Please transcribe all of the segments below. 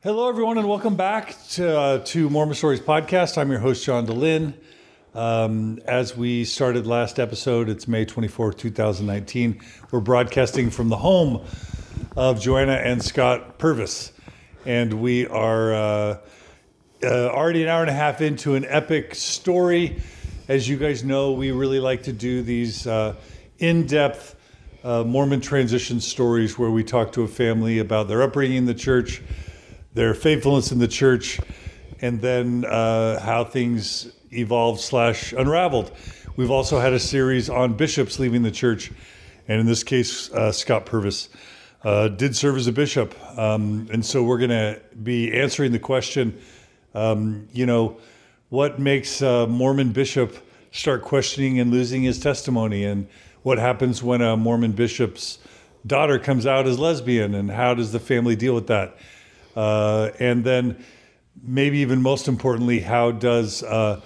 Hello, everyone, and welcome back to Mormon Stories Podcast. I'm your host, John Dehlin. As we started last episode, it's May 24, 2019. We're broadcasting from the home of Joanna and Scott Purvis. And we are already an hour and a half into an epic story. As you guys know, we really like to do these in-depth Mormon transition stories where we talk to a family about their upbringing in the church, their faithfulness in the church, and then how things evolved / unraveled. We've also had a series on bishops leaving the church, and in this case, Scott Purvis did serve as a bishop. And so we're going to be answering the question, what makes a Mormon bishop start questioning and losing his testimony, and what happens when a Mormon bishop's daughter comes out as lesbian, and how does the family deal with that? And then maybe even most importantly, how does a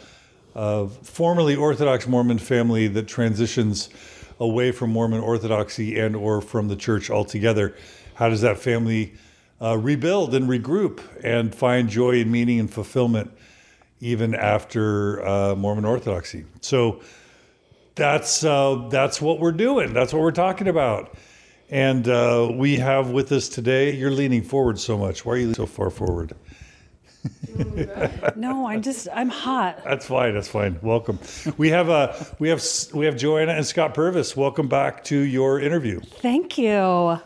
formerly Orthodox Mormon family that transitions away from Mormon Orthodoxy and or from the church altogether, how does that family rebuild and regroup and find joy and meaning and fulfillment even after Mormon Orthodoxy? So that's what we're doing. That's what we're talking about. And we have with us today, you're leaning forward so much. Why are you leaning so far forward? No, I'm hot. That's fine. That's fine. Welcome. We have Joanna and Scott Purvis. Welcome back to your interview. Thank you.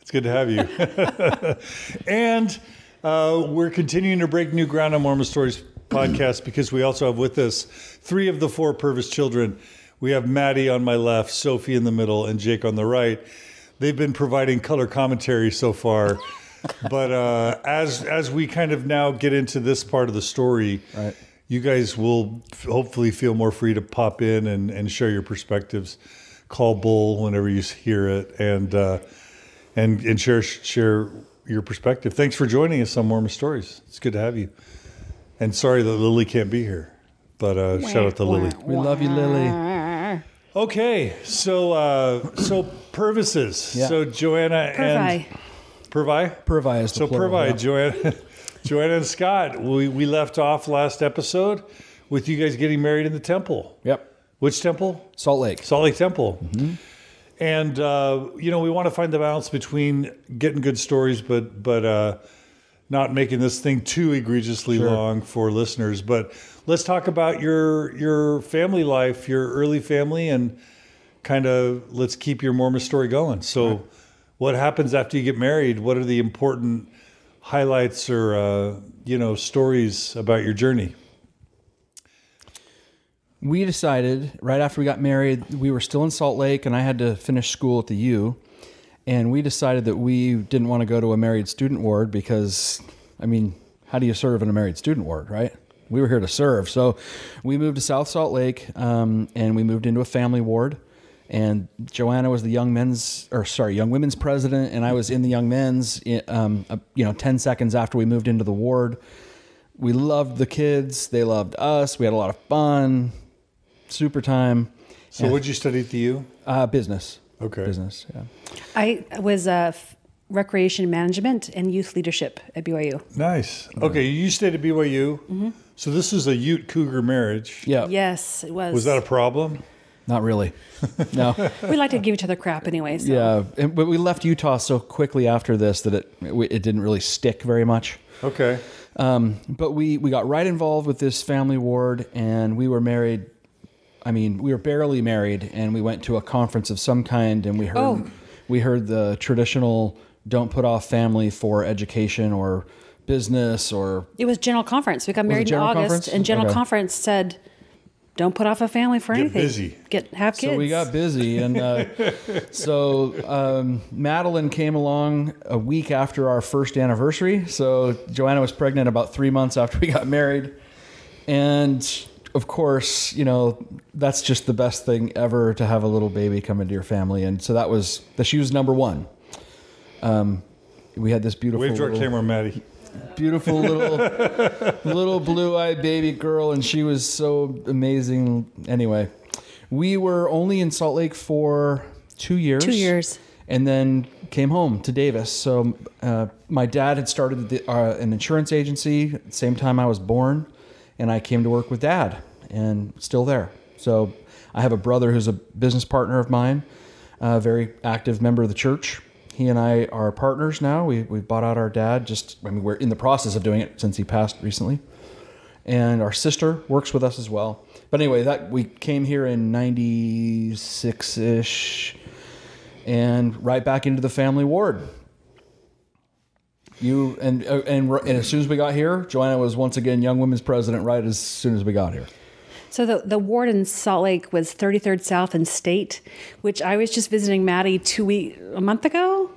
It's good to have you. And we're continuing to break new ground on Mormon Stories Podcast because we also have with us three of the four Purvis children. We have Maddie on my left, Sophie in the middle, and Jake on the right. They've been providing color commentary so far, but as we kind of now get into this part of the story, right, you guys will hopefully feel more free to pop in and share your perspectives, call bull whenever you hear it, and share your perspective. Thanks for joining us on Mormon Stories. It's good to have you. And sorry that Lily can't be here, but shout out to Lily. We love you, Lily. Okay, so Purvises. Yeah. So Joanna and Purvi. Purvi is the plural. So Purvi, yeah. Joanna and Scott. We left off last episode with you guys getting married in the temple. Yep. Which temple? Salt Lake. Salt Lake Temple. Mm-hmm. And we want to find the balance between getting good stories, but not making this thing too egregiously long for listeners. But let's talk about your family life, your early family, and kind of let's keep your Mormon story going. So what happens after you get married? What are the important highlights or, stories about your journey? We decided right after we got married, we were still in Salt Lake and I had to finish school at the U. And we decided that we didn't want to go to a married student ward because, I mean, how do you serve in a married student ward, right? We were here to serve. So we moved to South Salt Lake and we moved into a family ward. And Joanna was the young women's president, and I was in the young men's, 10 seconds after we moved into the ward. We loved the kids. They loved us. We had a lot of fun. Super time. So what did you study at the U? Business. Okay. Business, yeah. I was recreation management and youth leadership at BYU. Nice. Okay, you stayed at BYU. Mm-hmm. So this is a Ute Cougar marriage. Yeah. Yes, it was. Was that a problem? Not really. No. We like to give each other crap anyway. So. Yeah. But we left Utah so quickly after this that it didn't really stick very much. Okay. But we got right involved with this family ward, and we were married. I mean, we were barely married, and we went to a conference of some kind, and we heard the traditional don't put off family for education or business or... It was general conference. We got married in August, and general conference said... Don't put off a family for anything. Get busy. Have kids. So we got busy. And Madeline came along a week after our first anniversary. So Joanna was pregnant about 3 months after we got married. And, of course, that's just the best thing ever to have a little baby come into your family. And so she was number one. We had this beautiful... Wave to our camera, Maddie. Beautiful little blue-eyed baby girl, and she was so amazing. Anyway, we were only in Salt Lake for 2 years. And then came home to Davis. So my dad had started an insurance agency at the same time I was born, and I came to work with Dad, and still there. So I have a brother who's a business partner of mine, a very active member of the church. He and I are partners now. We bought out our dad. We're in the process of doing it since he passed recently. And our sister works with us as well. But anyway, we came here in 96-ish and right back into the family ward. And as soon as we got here, Joanna was once again Young Women's President right as soon as we got here. So the ward in Salt Lake was 33rd South and State, which I was just visiting Maddie a month ago?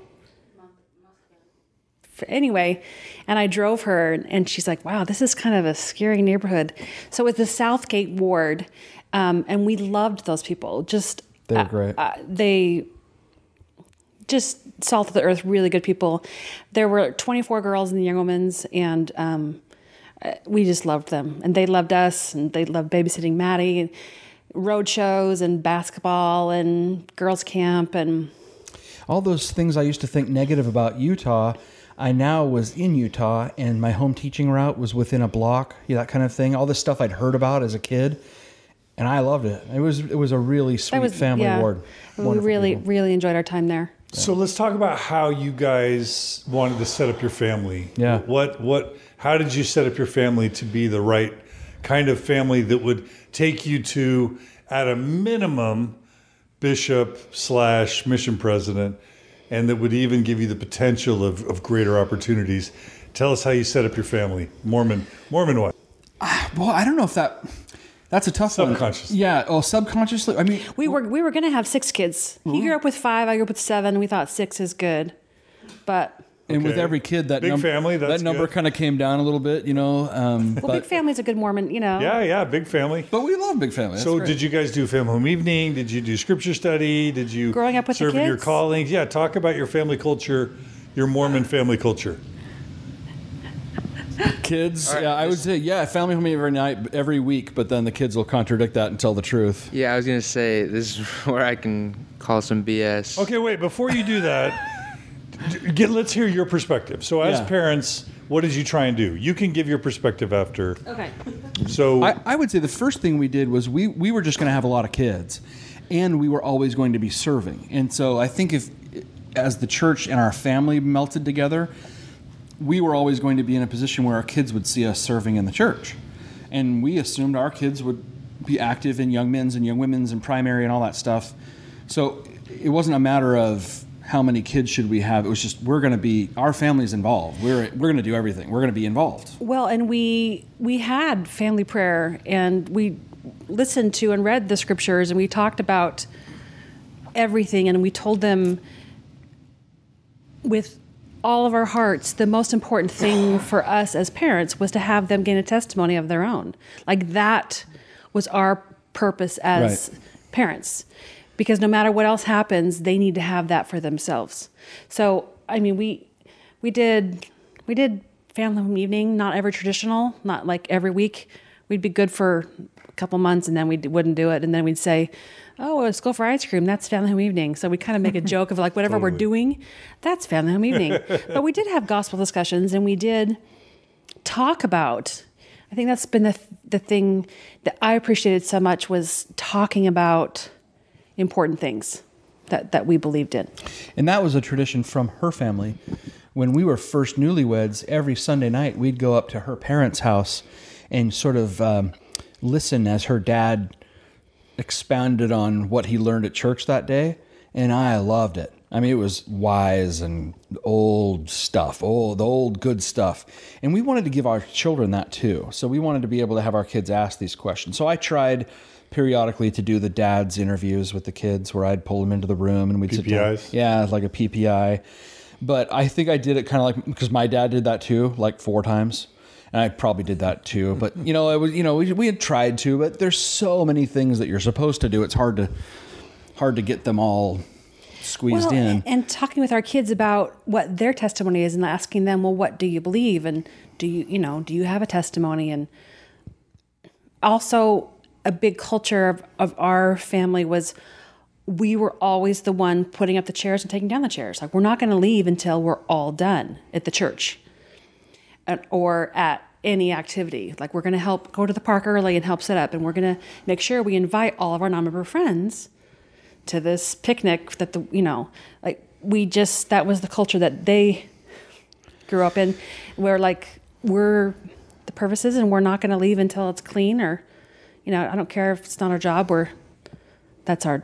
Anyway, and I drove her, and she's like, wow, this is kind of a scary neighborhood. So it was the Southgate ward, and we loved those people. They were great. Just salt of the earth, really good people. There were 24 girls in the Young Women's, and we just loved them. And they loved us, and they loved babysitting Maddie, and road shows, and basketball, and girls' camp, and all those things I used to think negative about Utah. I now was in Utah, and my home teaching route was within a block, that kind of thing. All this stuff I'd heard about as a kid, and I loved it. It was a really sweet family ward. We really, really enjoyed our time there. Yeah. So let's talk about how you guys wanted to set up your family. Yeah. How did you set up your family to be the right kind of family that would take you to, at a minimum, Bishop/Mission President, and that would even give you the potential of greater opportunities? Tell us how you set up your family, Mormon-wise. Well, I don't know if that's a tough subconscious. One. Yeah, well, subconsciously, I mean, we were going to have 6 kids. He grew up with 5. I grew up with 7. We thought 6 is good, but. And with every kid, that number kind of came down a little bit, big family's a good Mormon, Yeah, big family. But we love big family. So did you guys do family home evening? Did you do scripture study? Did you growing up with serve the kids? Your callings? Yeah, talk about your family culture, your Mormon family culture. Kids, right, I would say, family home every night, every week, but then the kids will contradict that and tell the truth. Yeah, I was going to say, this is where I can call some BS. Okay, wait, before you do that... let's hear your perspective. So as parents, what did you try and do? You can give your perspective after. Okay. So I would say the first thing we did was we were just going to have a lot of kids, and we were always going to be serving. And so I think as the church and our family melted together, we were always going to be in a position where our kids would see us serving in the church. And we assumed our kids would be active in Young Men's and Young Women's and primary and all that stuff. So it wasn't a matter of how many kids should we have? It was just, we're going to be, our family's involved. We're going to do everything. We're going to be involved. Well, and we had family prayer, and we listened to and read the scriptures, and we talked about everything, and we told them with all of our hearts, the most important thing for us as parents was to have them gain a testimony of their own. Like, that was our purpose as parents. Because no matter what else happens, they need to have that for themselves. So, I mean, we did family home evening, not ever traditional, not like every week. We'd be good for a couple months, and then we wouldn't do it. And then we'd say, oh, let's go for ice cream. That's family home evening. So we kind of make a joke of like, whatever we're doing, that's family home evening. But we did have gospel discussions, and we did talk about, I think that's been the thing that I appreciated so much, was talking about important things that we believed in. And that was a tradition from her family. When we were first newlyweds, every Sunday night, we'd go up to her parents' house and sort of listen as her dad expounded on what he learned at church that day. And I loved it. I mean, it was wise and old stuff, the old good stuff. And we wanted to give our children that too. So we wanted to be able to have our kids ask these questions. So I tried periodically to do the dad's interviews with the kids, where I'd pull them into the room and we'd PPIs. Sit down. Yeah, like a PPI. But I think I did it kind of like, because my dad did that too, like 4 times. And I probably did that too. But, it was, we had tried to, but there's so many things that you're supposed to do. It's hard to get them all squeezed in. And talking with our kids about what their testimony is, and asking them, well, what do you believe? And do you have a testimony? And also, a big culture of our family was we were always the one putting up the chairs and taking down the chairs. Like, we're not going to leave until we're all done at the church or at any activity. Like, we're going to help go to the park early and help set up, and we're going to make sure we invite all of our non-member friends to this picnic that the, you know, like we just, that was the culture that they grew up in, where like we're the Purvises and we're not going to leave until it's clean, or, you know, I don't care if it's not our job, we're, that's our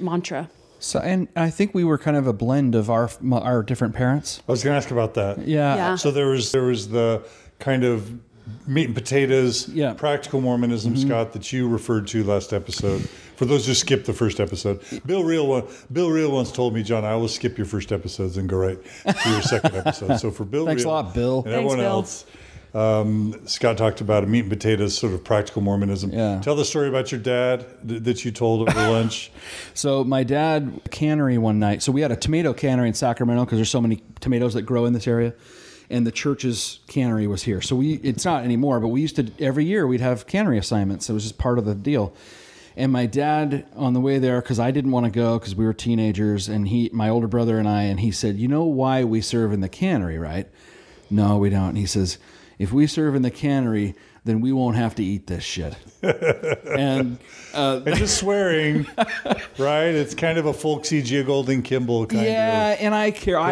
mantra. So, and I think we were kind of a blend of our different parents. I was going to ask about that. Yeah. So there was the kind of meat and potatoes, practical Mormonism, Scott, that you referred to last episode. For those who skipped the first episode, Bill Reel once told me, John, I always skip your first episodes and go right to your second episode. So for Bill, thanks Reel, a lot, Bill, and everyone else. Scott talked about a meat and potatoes sort of practical Mormonism. Yeah. Tell the story about your dad that you told over lunch. So my dad, cannery one night. So we had a tomato cannery in Sacramento because there's so many tomatoes that grow in this area. And the church's cannery was here. So it's not anymore, but we used to, every year we'd have cannery assignments. It was just part of the deal. And my dad, on the way there, because I didn't want to go because we were teenagers, and my older brother and I, and he said, you know why we serve in the cannery, right? No, we don't. And he says, if we serve in the cannery, then we won't have to eat this shit. And just swearing, right? It's kind of a folksy J. Golden Kimball kind of. Yeah, and I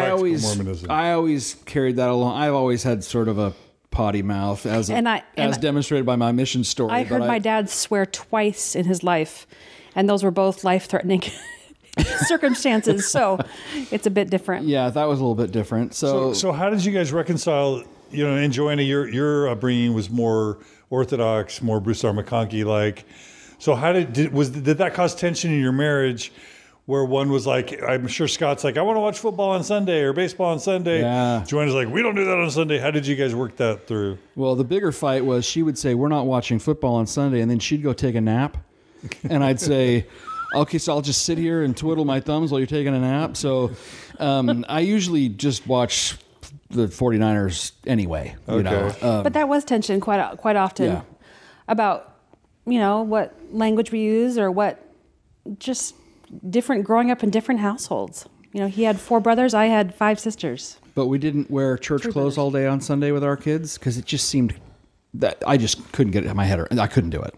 always carried that along. I've always had sort of a potty mouth, as demonstrated by my mission story. I heard my dad swear twice in his life, and those were both life-threatening circumstances. So it's a bit different. Yeah, that was a little bit different. So how did you guys reconcile? You know, and Joanna, your upbringing was more Orthodox, more Bruce R. McConkie like. So how did that cause tension in your marriage, where one was like, I'm sure Scott's like, I want to watch football on Sunday or baseball on Sunday. Yeah. Joanna's like, we don't do that on Sunday. How did you guys work that through? Well, the bigger fight was she would say, we're not watching football on Sunday, and then she'd go take a nap, and I'd say, okay, so I'll just sit here and twiddle my thumbs while you're taking a nap. So I usually just watch the 49ers anyway, you know. But that was tension quite often about, you know, what language we use or what, just different growing up in different households. You know, he had 4 brothers, I had 5 sisters. But we didn't wear church clothes all day on Sunday with our kids because it just seemed that I just couldn't get it in my head. I couldn't do it.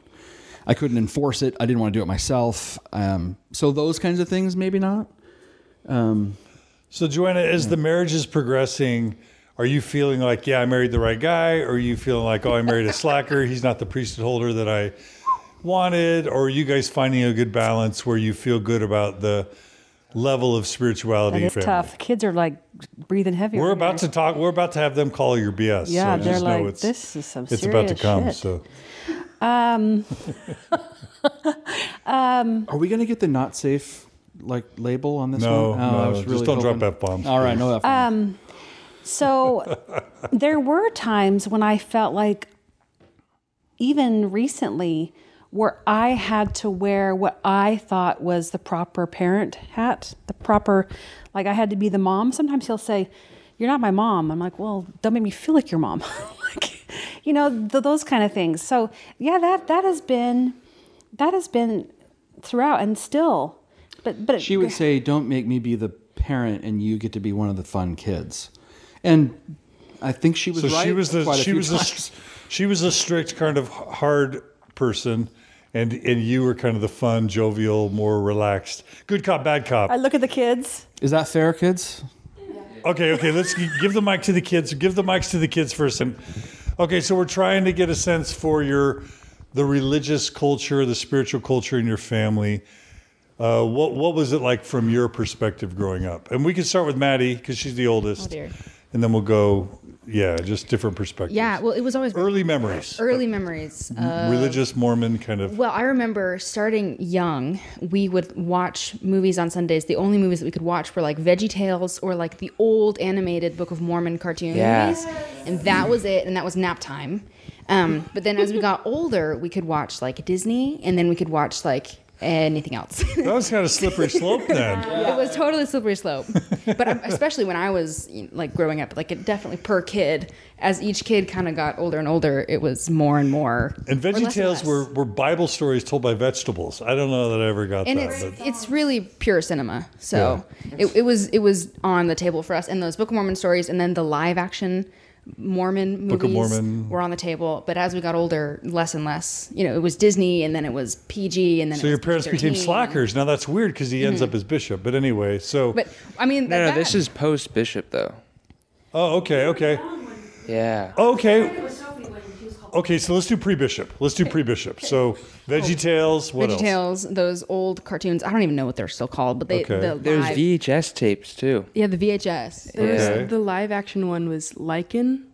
I couldn't enforce it. I didn't want to do it myself. So those kinds of things, maybe not. So Joanna, as the marriage is progressing, are you feeling like, yeah, I married the right guy? Or are you feeling like, oh, I married a slacker, he's not the priesthood holder that I wanted? Or are you guys finding a good balance where you feel good about the level of spirituality in family? Tough. Kids are like breathing heavy. We're about to talk. We're about to have them call your BS. Yeah, so they're just like, this is some serious shit. It's about to come. Shit. So. Are we going to get the not safe label on this one? No, really just don't drop F-bombs. All right, no F-bombs. So there were times when I felt like, even recently, where I had to wear what I thought was the proper parent hat, the proper, like I had to be the mom. Sometimes he'll say, you're not my mom. I'm like, well, don't make me feel like your mom. Like, you know, those kind of things. So yeah, that has been throughout and still. But she would say, don't make me be the parent and you get to be one of the fun kids. And I think she was right. She was a strict kind of hard person, and you were kind of the fun, jovial, more relaxed. Good cop, bad cop. I look at the kids. Is that fair, kids? Yeah. Okay, let's give the mic to the kids. Give the mics to the kids first. Okay, so we're trying to get a sense for the religious culture, the spiritual culture in your family. What was it like from your perspective growing up? And we can start with Maddie because she's the oldest. Oh dear. And then we'll go, just different perspectives. Yeah, well, it was always early memories. Early memories. Religious Mormon kind of. Well, I remember starting young, we would watch movies on Sundays. The only movies that we could watch were like Veggie Tales or like the old animated Book of Mormon cartoon movies. And that was it, and that was nap time. But then as we got older, we could watch like Disney, and then we could watch like anything else. That was kind of a slippery slope then. Yeah. It was totally a slippery slope. But especially when I was like growing up, like it definitely per kid, as each kid kind of got older and older, it was more and more. And Veggie Tales were Bible stories told by vegetables. I don't know that I ever got and that. And it's really pure cinema. So yeah. it was on the table for us. And those Book of Mormon stories and then the live action Mormon movies Book of Mormon were on the table, but as we got older, less and less. You know, it was Disney, and then it was PG, and then so your parents became slackers. Now that's weird because he ends up as bishop. But anyway, so but I mean, no, this is post bishop though. Oh, okay, yeah, okay, okay. So let's do pre-bishop. So Veggie Tales. What else? Veggie Tales. Those old cartoons. I don't even know what they're still called, but they. Okay. There's VHS tapes too. Yeah, the VHS. Okay. The live action one was Lycan.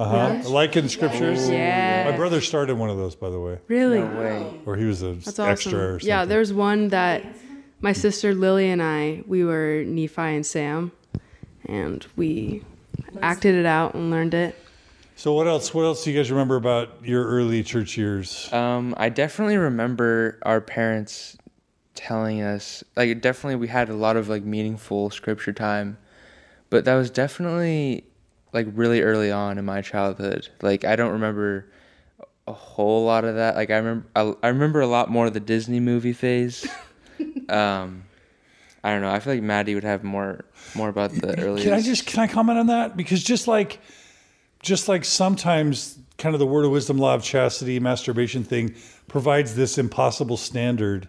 Lycan scriptures. Yeah. My brother started one of those, by the way. Really? No way. Or he was an extra. Awesome. Or something. Yeah, there's one that my sister Lily and I, we were Nephi and Sam, and we acted it out and learned it. So what else? What else do you guys remember about your early church years? I definitely remember our parents telling us, like, definitely we had a lot of like meaningful scripture time, but that was definitely like really early on in my childhood. Like I don't remember a whole lot of that. Like I remember a lot more of the Disney movie phase. I don't know. I feel like Maddie would have more about the early. Can I comment on that? Because just like sometimes kind of the word of wisdom, law of chastity, masturbation thing provides this impossible standard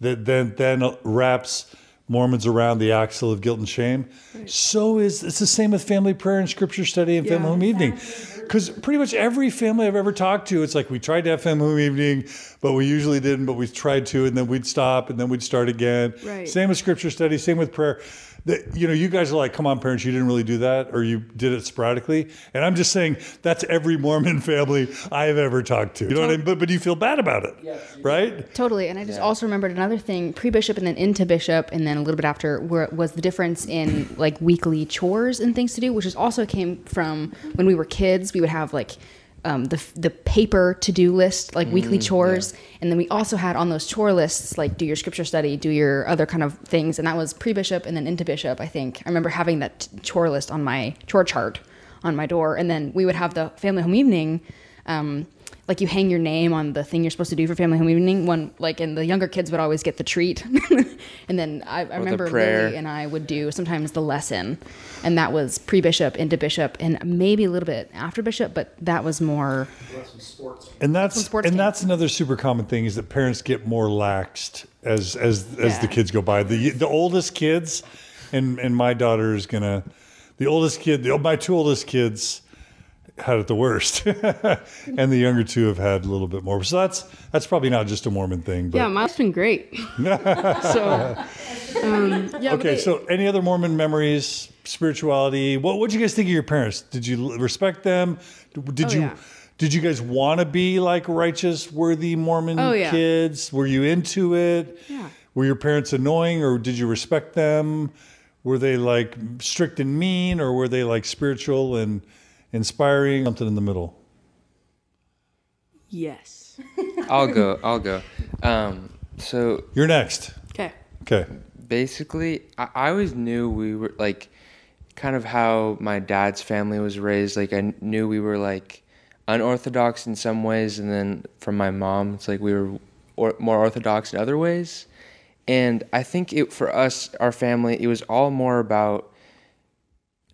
that then wraps Mormons around the axle of guilt and shame. Right. So it's the same with family prayer and scripture study and family home evening. Because pretty much every family I've ever talked to, it's like we tried to have family home evening, but we usually didn't, but we tried to, and then we'd stop, and then we'd start again. Right. Same with scripture study, same with prayer. That, you know, you guys are like, come on, parents, you didn't really do that, or you did it sporadically. And I'm just saying that's every Mormon family I've ever talked to. You know what I mean? But you feel bad about it, right? Totally. And I just also remembered another thing, pre-bishop and then into bishop, and then a little bit after, where was the difference in like weekly chores and things to do, which is also came from when we were kids. We would have like the paper to-do list, like weekly chores. Yeah. And then we also had on those chore lists, like do your scripture study, do your other kind of things. And that was pre-bishop and then into bishop, I think. I remember having that chore list on my chore chart on my door. And then we would have the family home evening, like you hang your name on the thing you're supposed to do for family home evening. And the younger kids would always get the treat. And then I remember Lily and I would do sometimes the lesson. And that was pre-bishop, into bishop, and maybe a little bit after bishop, but that was more... And that's another super common thing is that parents get more laxed as the kids go by. The oldest kids, and my daughter is going to... my two oldest kids... had it the worst, and the younger two have had a little bit more. So that's probably not just a Mormon thing. But. Yeah, mine's been great. So any other Mormon memories, spirituality? What did you guys think of your parents? Did you respect them? Did you guys want to be like righteous, worthy Mormon kids? Were you into it? Yeah. Were your parents annoying, or did you respect them? Were they like strict and mean, or were they like spiritual and inspiring, something in the middle? Yes. I'll go. So you're next. Okay. Basically, I always knew we were like, kind of how my dad's family was raised. Like I knew we were like unorthodox in some ways. And then from my mom, it's like we were more orthodox in other ways. And I think for us, our family, it was all more about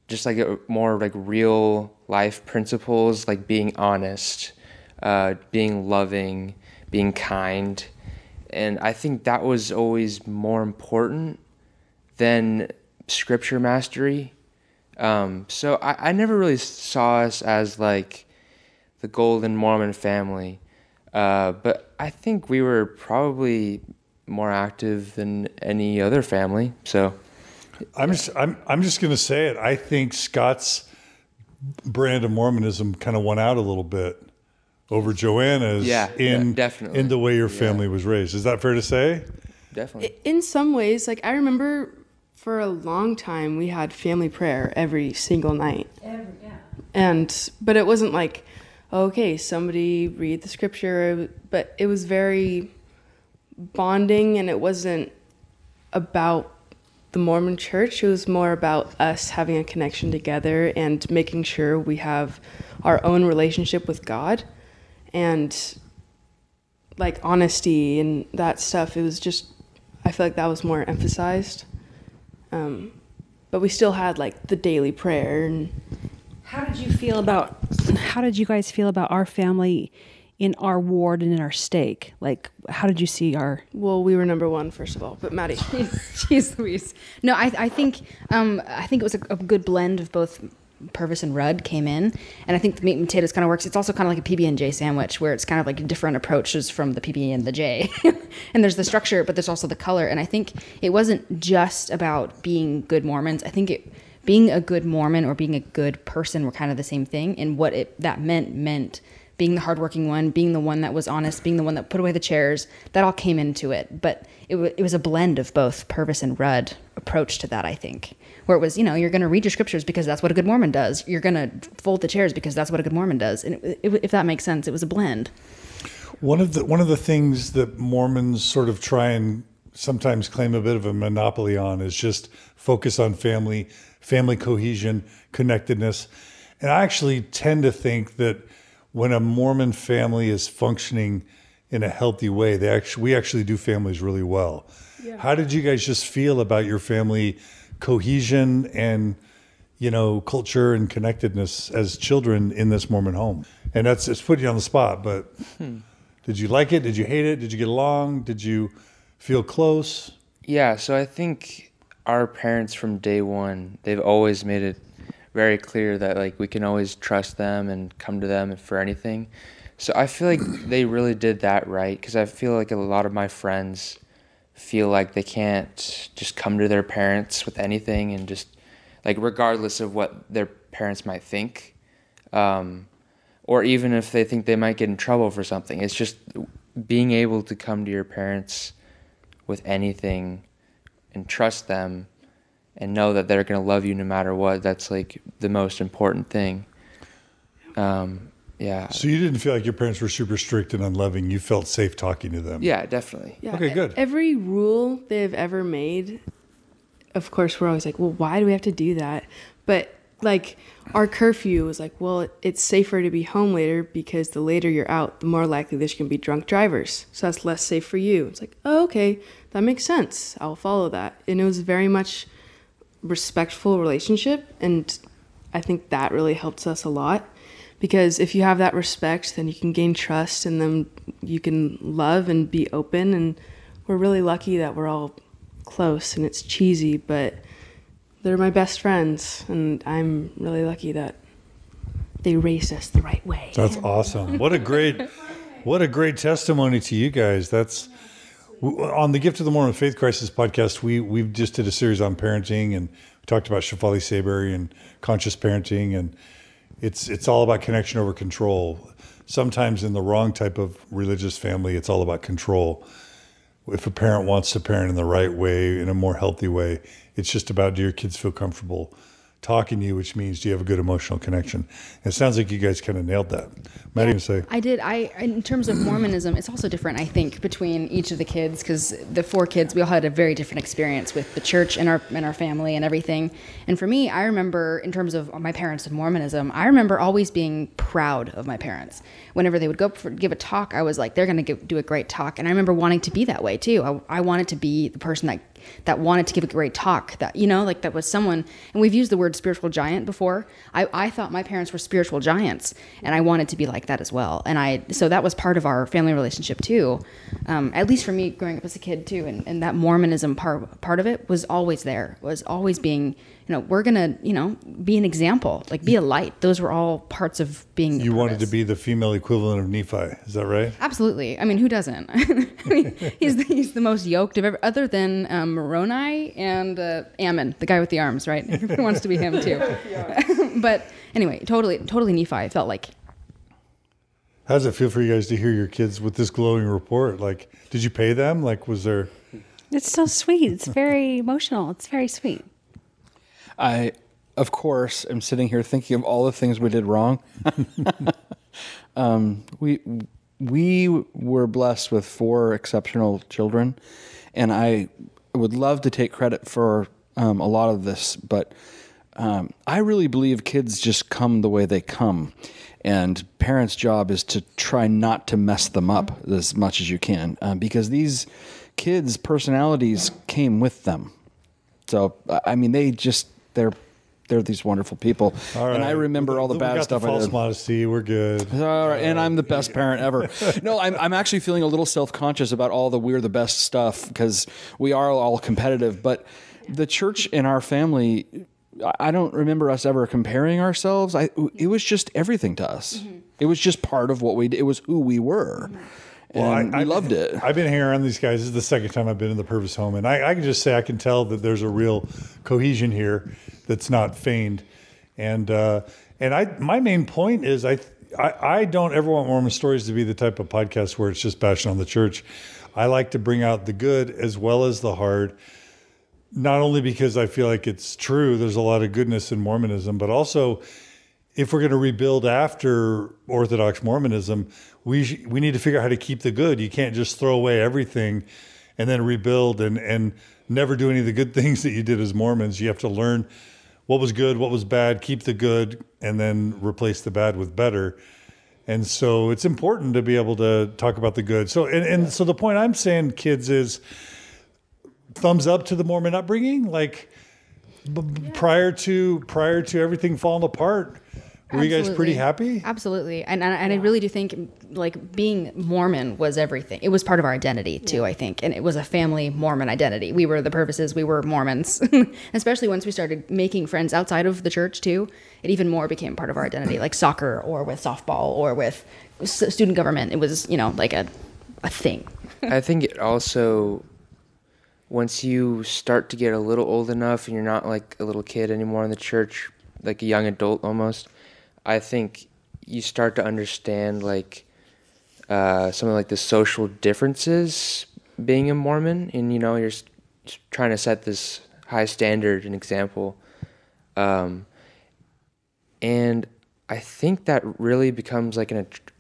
just like more like real life principles, like being honest, being loving, being kind. And I think that was always more important than scripture mastery. So I never really saw us as like the golden Mormon family. But I think we were probably more active than any other family, so... I'm just going to say it. I think Scott's brand of Mormonism kind of won out a little bit over Joanna's in the way your family was raised. Is that fair to say? Definitely. In some ways, like I remember for a long time we had family prayer every single night. But it wasn't like, okay, somebody read the scripture, but it was very bonding, and it wasn't about the Mormon church. It was more about us having a connection together and making sure we have our own relationship with God and like honesty and that stuff. It was just, I feel like that was more emphasized. But we still had like the daily prayer. And how did you guys feel about our family in our ward and in our stake? Like, how did you see our... Well, we were number one, first of all, but Maddie. Jeez Louise. No, I think it was a good blend of both. Purvis and Rudd came in, and I think the meat and potatoes kind of works. It's also kind of like a PB&J sandwich, where it's kind of like different approaches from the PB and the J. And there's the structure, but there's also the color. And I think it wasn't just about being good Mormons. I think being a good Mormon or being a good person were kind of the same thing. And what that meant being the hardworking one, being the one that was honest, being the one that put away the chairs, that all came into it. But it was a blend of both Purvis and Rudd approach to that, I think, where it was, you're going to read your scriptures because that's what a good Mormon does. You're going to fold the chairs because that's what a good Mormon does. And if that makes sense, it was a blend. One of the things that Mormons sort of try and sometimes claim a bit of a monopoly on is just focus on family cohesion, connectedness. And I actually tend to think that when a Mormon family is functioning in a healthy way, we actually do families really well. Yeah. How did you guys just feel about your family cohesion and, culture and connectedness as children in this Mormon home? And it's putting you on the spot, but did you like it? Did you hate it? Did you get along? Did you feel close? Yeah, so I think our parents from day one, they've always made it very clear that we can always trust them and come to them for anything. So I feel like they really did that right, because I feel like a lot of my friends feel like they can't just come to their parents with anything and just regardless of what their parents might think, or even if they think they might get in trouble for something. It's just being able to come to your parents with anything and trust them and know that they're going to love you no matter what. That's the most important thing. Yeah. So you didn't feel like your parents were super strict and unloving. You felt safe talking to them. Yeah, definitely. Yeah. Okay, good. Every rule they've ever made, of course, we're always well, why do we have to do that? But our curfew was well, it's safer to be home later because the later you're out, the more likely there's going to be drunk drivers. So that's less safe for you. It's oh, okay, that makes sense. I'll follow that. And it was very much respectful relationship, and I think that really helps us a lot, because if you have that respect, then you can gain trust and then you can love and be open. And we're really lucky that we're all close, and it's cheesy, but they're my best friends, and I'm really lucky that they raised us the right way. That's awesome. What a great testimony to you guys. That's on the Gift of the Mormon Faith Crisis podcast, we just did a series on parenting, and we talked about Shefali Sabatier and conscious parenting, and it's all about connection over control. Sometimes in the wrong type of religious family, it's all about control. If a parent wants to parent in the right way, in a more healthy way, it's just about, do your kids feel comfortable talking to you, which means do you have a good emotional connection? And it sounds like you guys kind of nailed that. Maddie, say. I did. In terms of Mormonism, it's also different, I think, between each of the kids, because the four kids, we all had a very different experience with the church and our family and everything. And for me, I remember, in terms of my parents and Mormonism, I remember always being proud of my parents. Whenever they would give a talk, I was like, they're going to do a great talk. And I remember wanting to be that way too. I wanted to be the person that wanted to give a great talk, that, that was someone, and we've used the word spiritual giant before. I thought my parents were spiritual giants, and I wanted to be like that as well. And so that was part of our family relationship too. At least for me growing up as a kid too. And that Mormonism part of it was always there, was always being, we're going to, be an example, be a light. Those were all parts of being. You wanted to be the female equivalent of Nephi. Is that right? Absolutely. I mean, who doesn't? He's the most yoked of ever, other than, Moroni and Ammon, the guy with the arms, right? Everyone wants to be him too. But anyway, totally Nephi, I felt like. How does it feel for you guys to hear your kids with this glowing report? Did you pay them? Was there... It's so sweet. It's very emotional. It's very sweet. I, of course, am sitting here thinking of all the things we did wrong. we were blessed with four exceptional children, and I would love to take credit for a lot of this, but I really believe kids just come the way they come, and parents' job is to try not to mess them up as much as you can, because these kids' personalities came with them. So, I mean, they just, they're these wonderful people. All right. And I remember all the bad stuff. False modesty. We're good. All right. And I'm the best parent ever. No, I'm actually feeling a little self-conscious about all the we're the best stuff, because we are all competitive. But the church in our family, I don't remember us ever comparing ourselves. It was just everything to us. Mm-hmm. It was just part of what we did. It was who we were. Mm-hmm. Well, I loved it. I've been hanging around these guys. This is the second time I've been in the Purvis home. And I can just say I can tell that there's a real cohesion here that's not feigned. And my main point is I don't ever want Mormon Stories to be the type of podcast where it's just bashing on the church. I like to bring out the good as well as the hard, not only because I feel like it's true, there's a lot of goodness in Mormonism, but also if we're going to rebuild after Orthodox Mormonism, we need to figure out how to keep the good. You can't just throw away everything and then rebuild and never do any of the good things that you did as Mormons. You have to learn what was good, what was bad, keep the good, and then replace the bad with better. And so it's important to be able to talk about the good. So and so the point I'm saying, kids, is thumbs up to the Mormon upbringing. Like prior to everything falling apart, were you guys pretty happy? Absolutely. And I really do think, like, being Mormon was everything. It was part of our identity too, yeah. I think. And it was a family Mormon identity. We were the Purvises, we were Mormons. Especially once we started making friends outside of the church too, it even more became part of our identity, like soccer or with softball or with student government. It was, you know, like a thing. I think it also, once you start to get a little old enough and you're not like a little kid anymore in the church, like a young adult almost, I think you start to understand, like, something like the social differences being a Mormon, and, you know, you're trying to set this high standard and example. And I think that really becomes like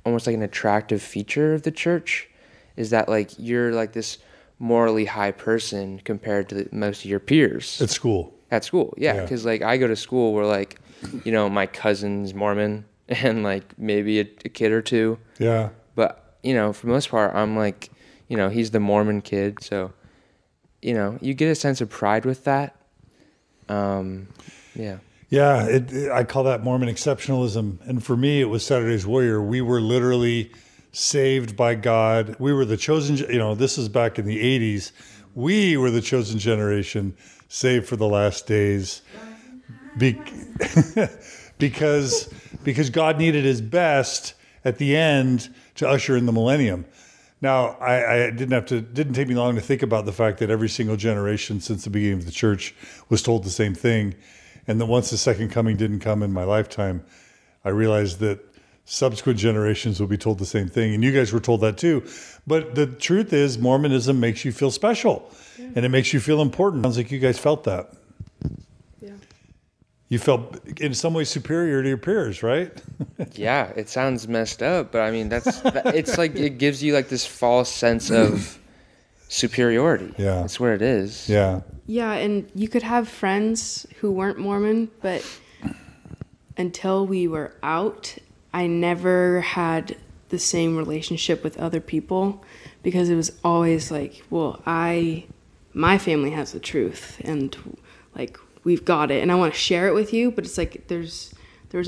almost like an attractive feature of the church, is that, like, you're like this morally high person compared to most of your peers. At school. At school, yeah. Because, like, I go to school where, like, you know, my cousin's Mormon and, like, maybe a kid or two. Yeah. But, you know, for the most part, I'm like, you know, he's the Mormon kid. So, you know, you get a sense of pride with that. Yeah. Yeah. I call that Mormon exceptionalism. And for me, it was Saturday's Warrior. We were literally saved by God. We were the chosen, you know, this is back in the 80s. We were the chosen generation, saved for the last days. Because God needed his best at the end to usher in the millennium. Now, it didn't take me long to think about the fact that every single generation since the beginning of the church was told the same thing. And that once the second coming didn't come in my lifetime, I realized that subsequent generations will be told the same thing. And you guys were told that too. But the truth is, Mormonism makes you feel special, yeah, and it makes you feel important. Sounds like you guys felt that. You felt in some way superior to your peers, right? Yeah, it sounds messed up, but I mean, it's like it gives you like this false sense of superiority. Yeah. That's where it is. Yeah. Yeah, and you could have friends who weren't Mormon, but until we were out, I never had the same relationship with other people, because it was always like, well, my family has the truth, and, like, we've got it, and I want to share it with you, but it's like there's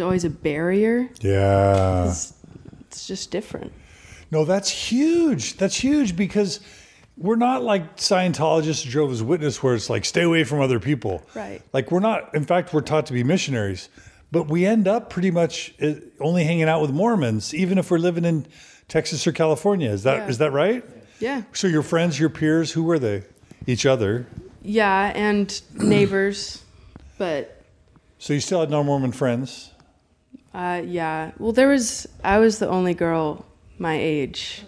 always a barrier. Yeah. It's just different. No, that's huge. That's huge, because we're not like Scientologists or Jehovah's Witness, where it's like, stay away from other people. Right. Like, we're not. In fact, we're taught to be missionaries, but we end up pretty much only hanging out with Mormons, even if we're living in Texas or California. Is that right? Yeah. So your friends, your peers, who were they? Each other. Yeah, and neighbors, but... So you still had no Mormon friends? Yeah. Well, I was the only girl my age.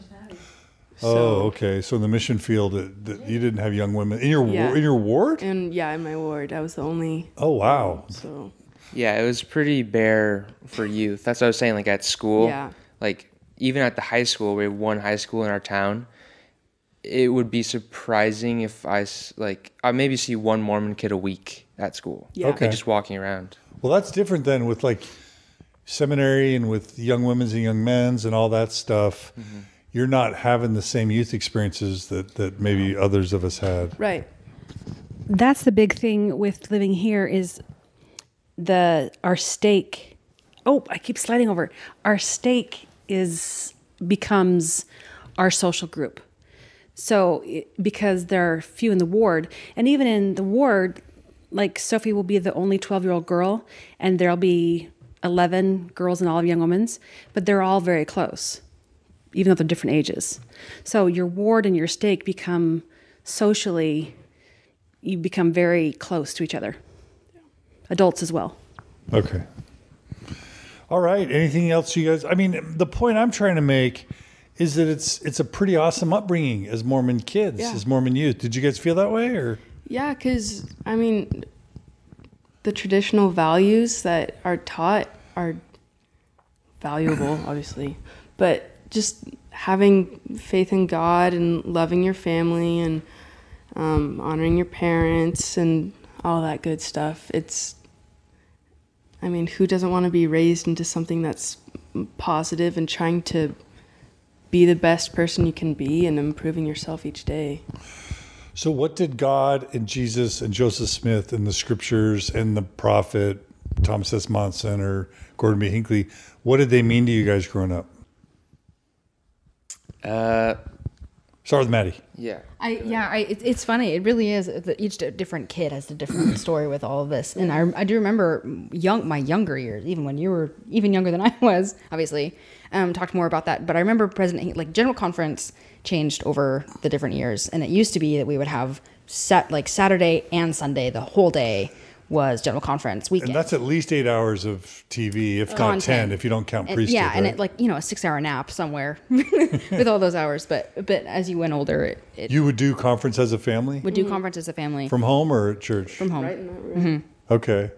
So. Oh, okay. So in the mission field, you didn't have young women. In your ward? In my ward. I was the only... Oh, wow. Yeah, it was pretty bare for youth. That's what I was saying, like, at school. Yeah. Like, even at the high school, we have one high school in our town. It would be surprising if I maybe see one Mormon kid a week at school. Yeah. Okay. Just walking around. Well, that's different than with seminary and with young women's and young men's and all that stuff. Mm-hmm. You're not having the same youth experiences that maybe others of us had. Right. That's the big thing with living here is our stake. Oh, I keep sliding over. Our stake becomes our social group. So because there are few in the ward, and even in the ward, Sophie will be the only 12-year-old girl, and there'll be 11 girls in all of young women's, but they're all very close, even though they're different ages. So your ward and your stake you become very close to each other. Adults as well. Okay. All right. Anything else you guys? The point I'm trying to make is that it's a pretty awesome upbringing as Mormon kids, as Mormon youth. Did you guys feel that way? Or? Yeah, because, the traditional values that are taught are valuable, obviously. But just having faith in God and loving your family and honoring your parents and all that good stuff. It's, who doesn't want to be raised into something that's positive and trying to be the best person you can be and improving yourself each day? So what did God and Jesus and Joseph Smith and the scriptures and the prophet, Thomas S. Monson or Gordon B. Hinckley, what did they mean to you guys growing up? Start with Maddie. Yeah. It's funny. It really is. Each different kid has a different story with all of this. And I do remember my younger years, even when you were even younger than I was, obviously, talked more about that. But I remember President, General Conference changed over the different years. And it used to be that we would have Saturday and Sunday, the whole day was General Conference weekend. And that's at least 8 hours of TV, if not 10, if you don't count priesthood. Yeah, right? And a 6-hour nap somewhere with all those hours. But as you went older, you would do conference as a family? Would do conference as a family. From home or at church? From home. Right in that room. Mm-hmm. Okay.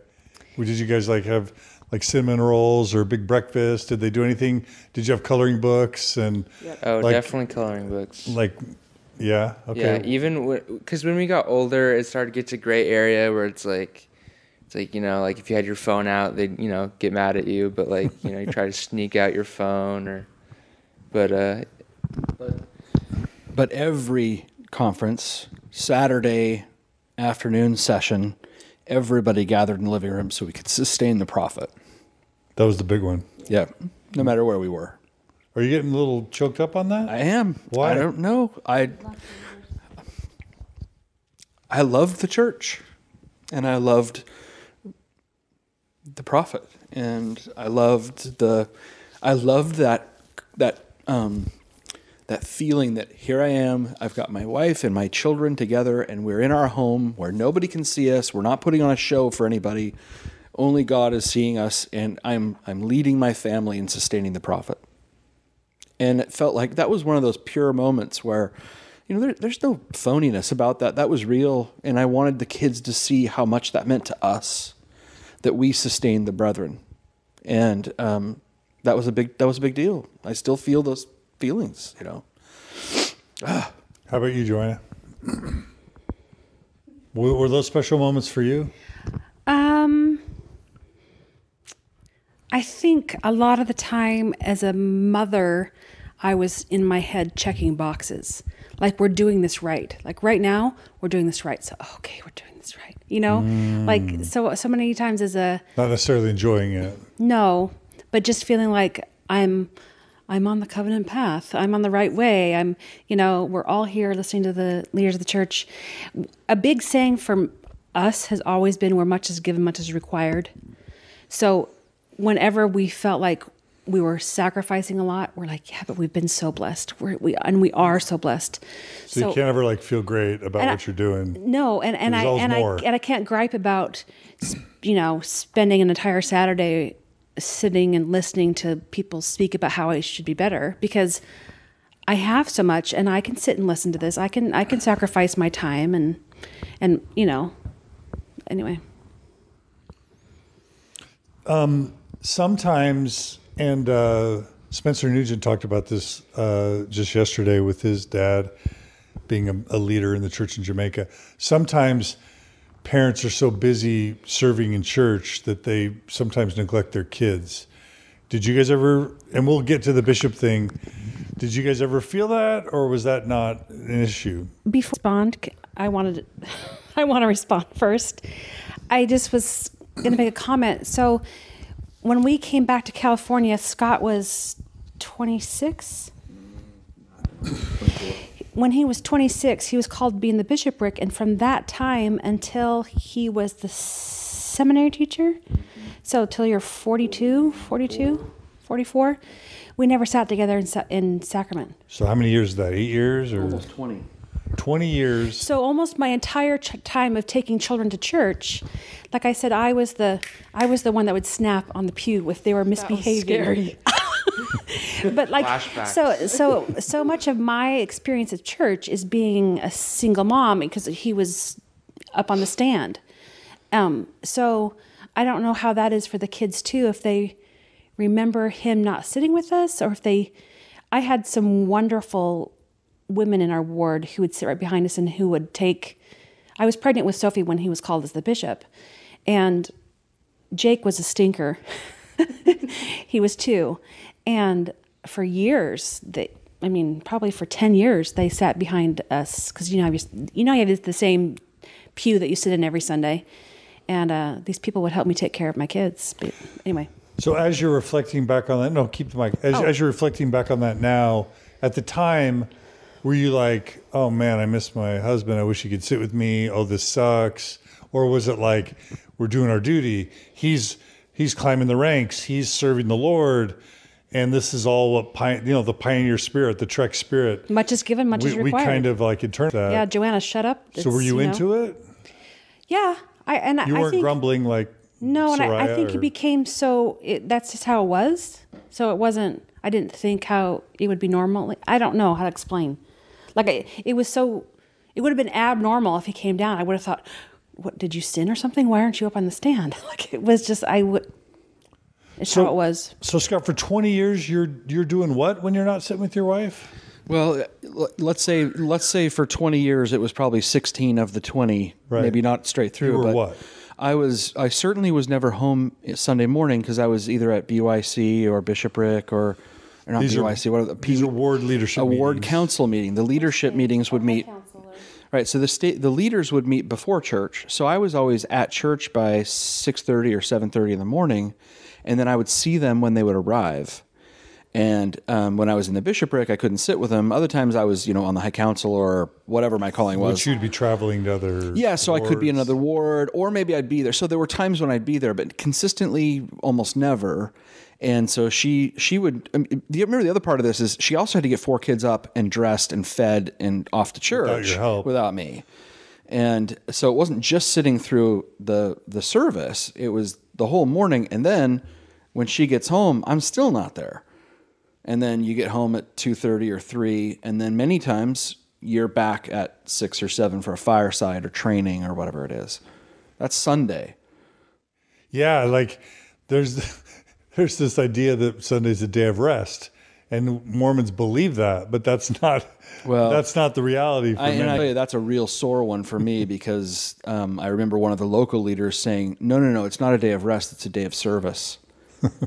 Well, did you guys have cinnamon rolls or big breakfast? Did they do anything? Did you have coloring books? And definitely coloring books. Yeah, okay. Yeah, even because when we got older, it started to get to gray area where it's if you had your phone out, they'd, get mad at you, but you try to sneak out your phone but every conference, Saturday afternoon session, everybody gathered in the living room so we could sustain the prophet. That was the big one. Yeah. No matter where we were. Are you getting a little choked up on that? I am. Why? I don't know. I loved the church. And I loved the prophet, and I loved that feeling that here I am. I've got my wife and my children together, and we're in our home where nobody can see us. We're not putting on a show for anybody. Only God is seeing us, and I'm leading my family and sustaining the prophet. And it felt like that was one of those pure moments where. There's no phoniness about that. That was real, and I wanted the kids to see how much that meant to us, that we sustained the brethren, and that was a big deal. I still feel those feelings, How about you, Joanna? Were those special moments for you? I think a lot of the time as a mother, I was in my head checking boxes. We're doing this right. Right now, we're doing this right. So, okay, we're doing this right. So many times as a... Not necessarily enjoying it. No, but just feeling like I'm on the covenant path. I'm on the right way. We're all here listening to the leaders of the church. A big saying from us has always been, where much is given, much is required. So whenever we felt like we were sacrificing a lot, we're but we've been so blessed. We are so blessed. So you can't ever feel great about what you're doing. No, and I can't gripe about spending an entire Saturday sitting and listening to people speak about how I should be better, because I have so much, and I can sit and listen to this. I can sacrifice my time and anyway. Sometimes. And Spencer Nugent talked about this just yesterday with his dad being a leader in the church in Jamaica. Sometimes parents are so busy serving in church that they sometimes neglect their kids. Did you guys ever, and we'll get to the bishop thing, did you guys ever feel that, or was that not an issue? Before I respond, I want to respond first. I just was going to make a comment. So when we came back to California, Scott was 26. When he was 26, he was called to be in the bishopric, and from that time until he was the seminary teacher, so till you're 44, we never sat together in Sacramento. So how many years is that, 8 years? Or? Almost 20. 20 years. So almost my entire time of taking children to church, like I said, I was the one that would snap on the pew if they were misbehaving. That was scary. But like flashbacks. so much of my experience of church is being a single mom because he was up on the stand. So I don't know how that is for the kids too, if they remember him not sitting with us, or if they, I had some wonderful women in our ward who would sit right behind us and who would take, I was pregnant with Sophie when he was called as the bishop, and Jake was a stinker. He was 2. And for years, probably for 10 years, they sat behind us. 'Cause you have the same pew that you sit in every Sunday. And these people would help me take care of my kids. But anyway. So as you're reflecting back on that, no, keep the mic. As you're reflecting back on that now, at the time, were you like, oh man, I miss my husband. I wish he could sit with me. Oh, this sucks. Or was it like, we're doing our duty. He's climbing the ranks. He's serving the Lord. And this is all the pioneer spirit, the trek spirit. Much is given, much is required. We kind of like internal that. Yeah, Joanna, shut up. So were you into it? Yeah. You weren't grumbling like no, Soraya, and I think he became so. That's just how it was. So it wasn't. I didn't think how it would be normal. I don't know how to explain. Like it was so. It would have been abnormal if he came down. I would have thought, "What, did you sin or something? Why aren't you up on the stand?" Like it was just. It's how it was. So Scott, for 20 years, you're doing what when you're not sitting with your wife? Well, let's say for 20 years it was probably 16 of the 20, right. Maybe not straight through. You were but what? I certainly was never home Sunday morning because I was either at BYC or bishopric or not these BYC. These are ward leadership. A ward council meeting. The leadership meetings would meet. Right, so the leaders would meet before church. So I was always at church by 6:30 or 7:30 in the morning, and then I would see them when they would arrive. And when I was in the bishopric, I couldn't sit with them. Other times I was, on the high council or whatever my calling was. But you'd be traveling to other wards. I could be in another ward, or maybe I'd be there. So there were times when I'd be there, but consistently almost never. And so she would... remember the other part of this is she also had to get 4 kids up and dressed and fed and off to church. Without your help. Without me. And so it wasn't just sitting through the service. It was the whole morning. And then when she gets home, I'm still not there. And then you get home at 2:30 or 3, and then many times you're back at 6 or 7 for a fireside or training or whatever it is. That's Sunday. Yeah, like there's this idea that Sunday's a day of rest, and Mormons believe that, but that's not the reality for me. And I tell you, that's a real sore one for me because I remember one of the local leaders saying, no, it's not a day of rest, it's a day of service.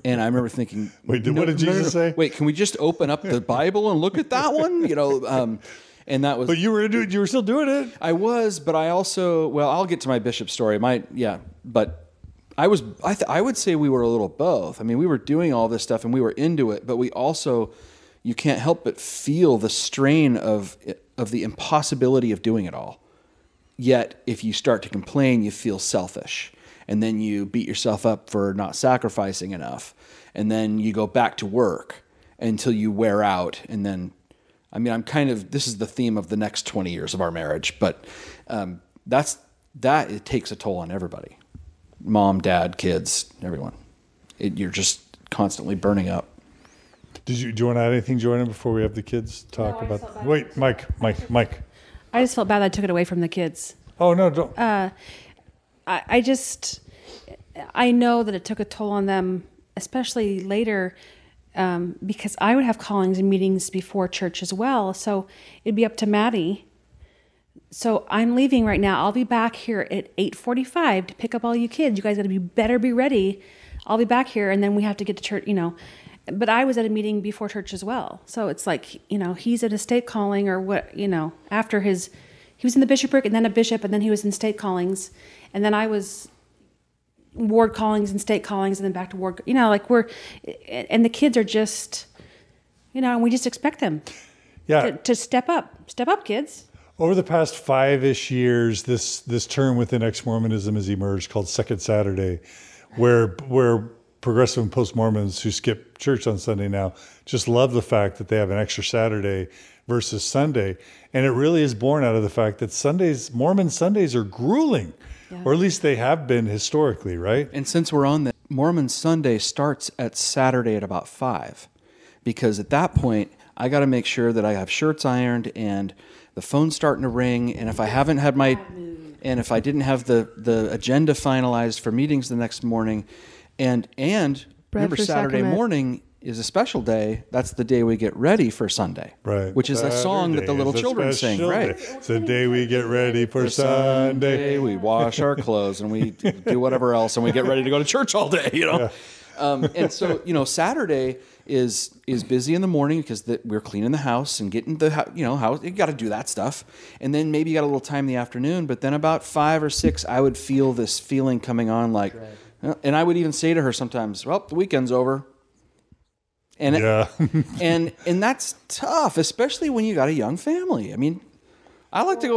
And I remember thinking, wait, what did Jesus say? Wait, can we just open up the Bible and look at that one? And that was. But you were into it. You were still doing it. I was, but I also. Well, I'll get to my bishop story. But I was. I would say we were a little both. I mean, we were doing all this stuff and we were into it, but we also, you can't help but feel the strain of the impossibility of doing it all. Yet, if you start to complain, you feel selfish. And then you beat yourself up for not sacrificing enough. And then you go back to work until you wear out. And then, this is the theme of the next 20 years of our marriage, but it takes a toll on everybody. Mom, dad, kids, everyone. You're just constantly burning up. Do you want to add anything, Joanna, before we have the kids talk about... Wait, Mike. I just felt bad I took it away from the kids. Oh, no, don't... I know that it took a toll on them, especially later because I would have callings and meetings before church as well. So it'd be up to Maddie. So I'm leaving right now. I'll be back here at 8:45 to pick up all you kids. You guys got to better be ready. I'll be back here, and then we have to get to church, you know. But I was at a meeting before church as well. So it's like, you know, he's at a state calling or what, you know, after his, he was in the bishopric and then a bishop, and then he was in state callings. And then I was ward callings and state callings and then back to ward, you know, like and the kids are just, you know, and we just expect them to step up, kids. Over the past five-ish years, this term within ex-Mormonism has emerged called Second Saturday, where progressive and post-Mormons who skip church on Sunday now just love the fact that they have an extra Saturday versus Sunday. And it really is born out of the fact that Mormon Sundays are grueling, or at least they have been historically, right? And since we're on that, Mormon Sunday starts at Saturday at about 5, because at that point, I got to make sure that I have shirts ironed and the phone's starting to ring, and if I haven't had if I didn't have the agenda finalized for meetings the next morning, and remember Saturday morning is a special day. That's the day we get ready for Sunday, right? Which is a song that the little children sing, right? It's the day we get ready for Sunday. We wash our clothes and we do whatever else, and we get ready to go to church all day, you know. Yeah. And so, you know, Saturday is busy in the morning because we're cleaning the house and getting the, you know, house. You got to do that stuff. And then maybe you got a little time in the afternoon, but then about 5 or 6, I would feel this feeling coming on like, and I would even say to her sometimes, well, the weekend's over. And, and that's tough, especially when you got a young family. I mean, I like to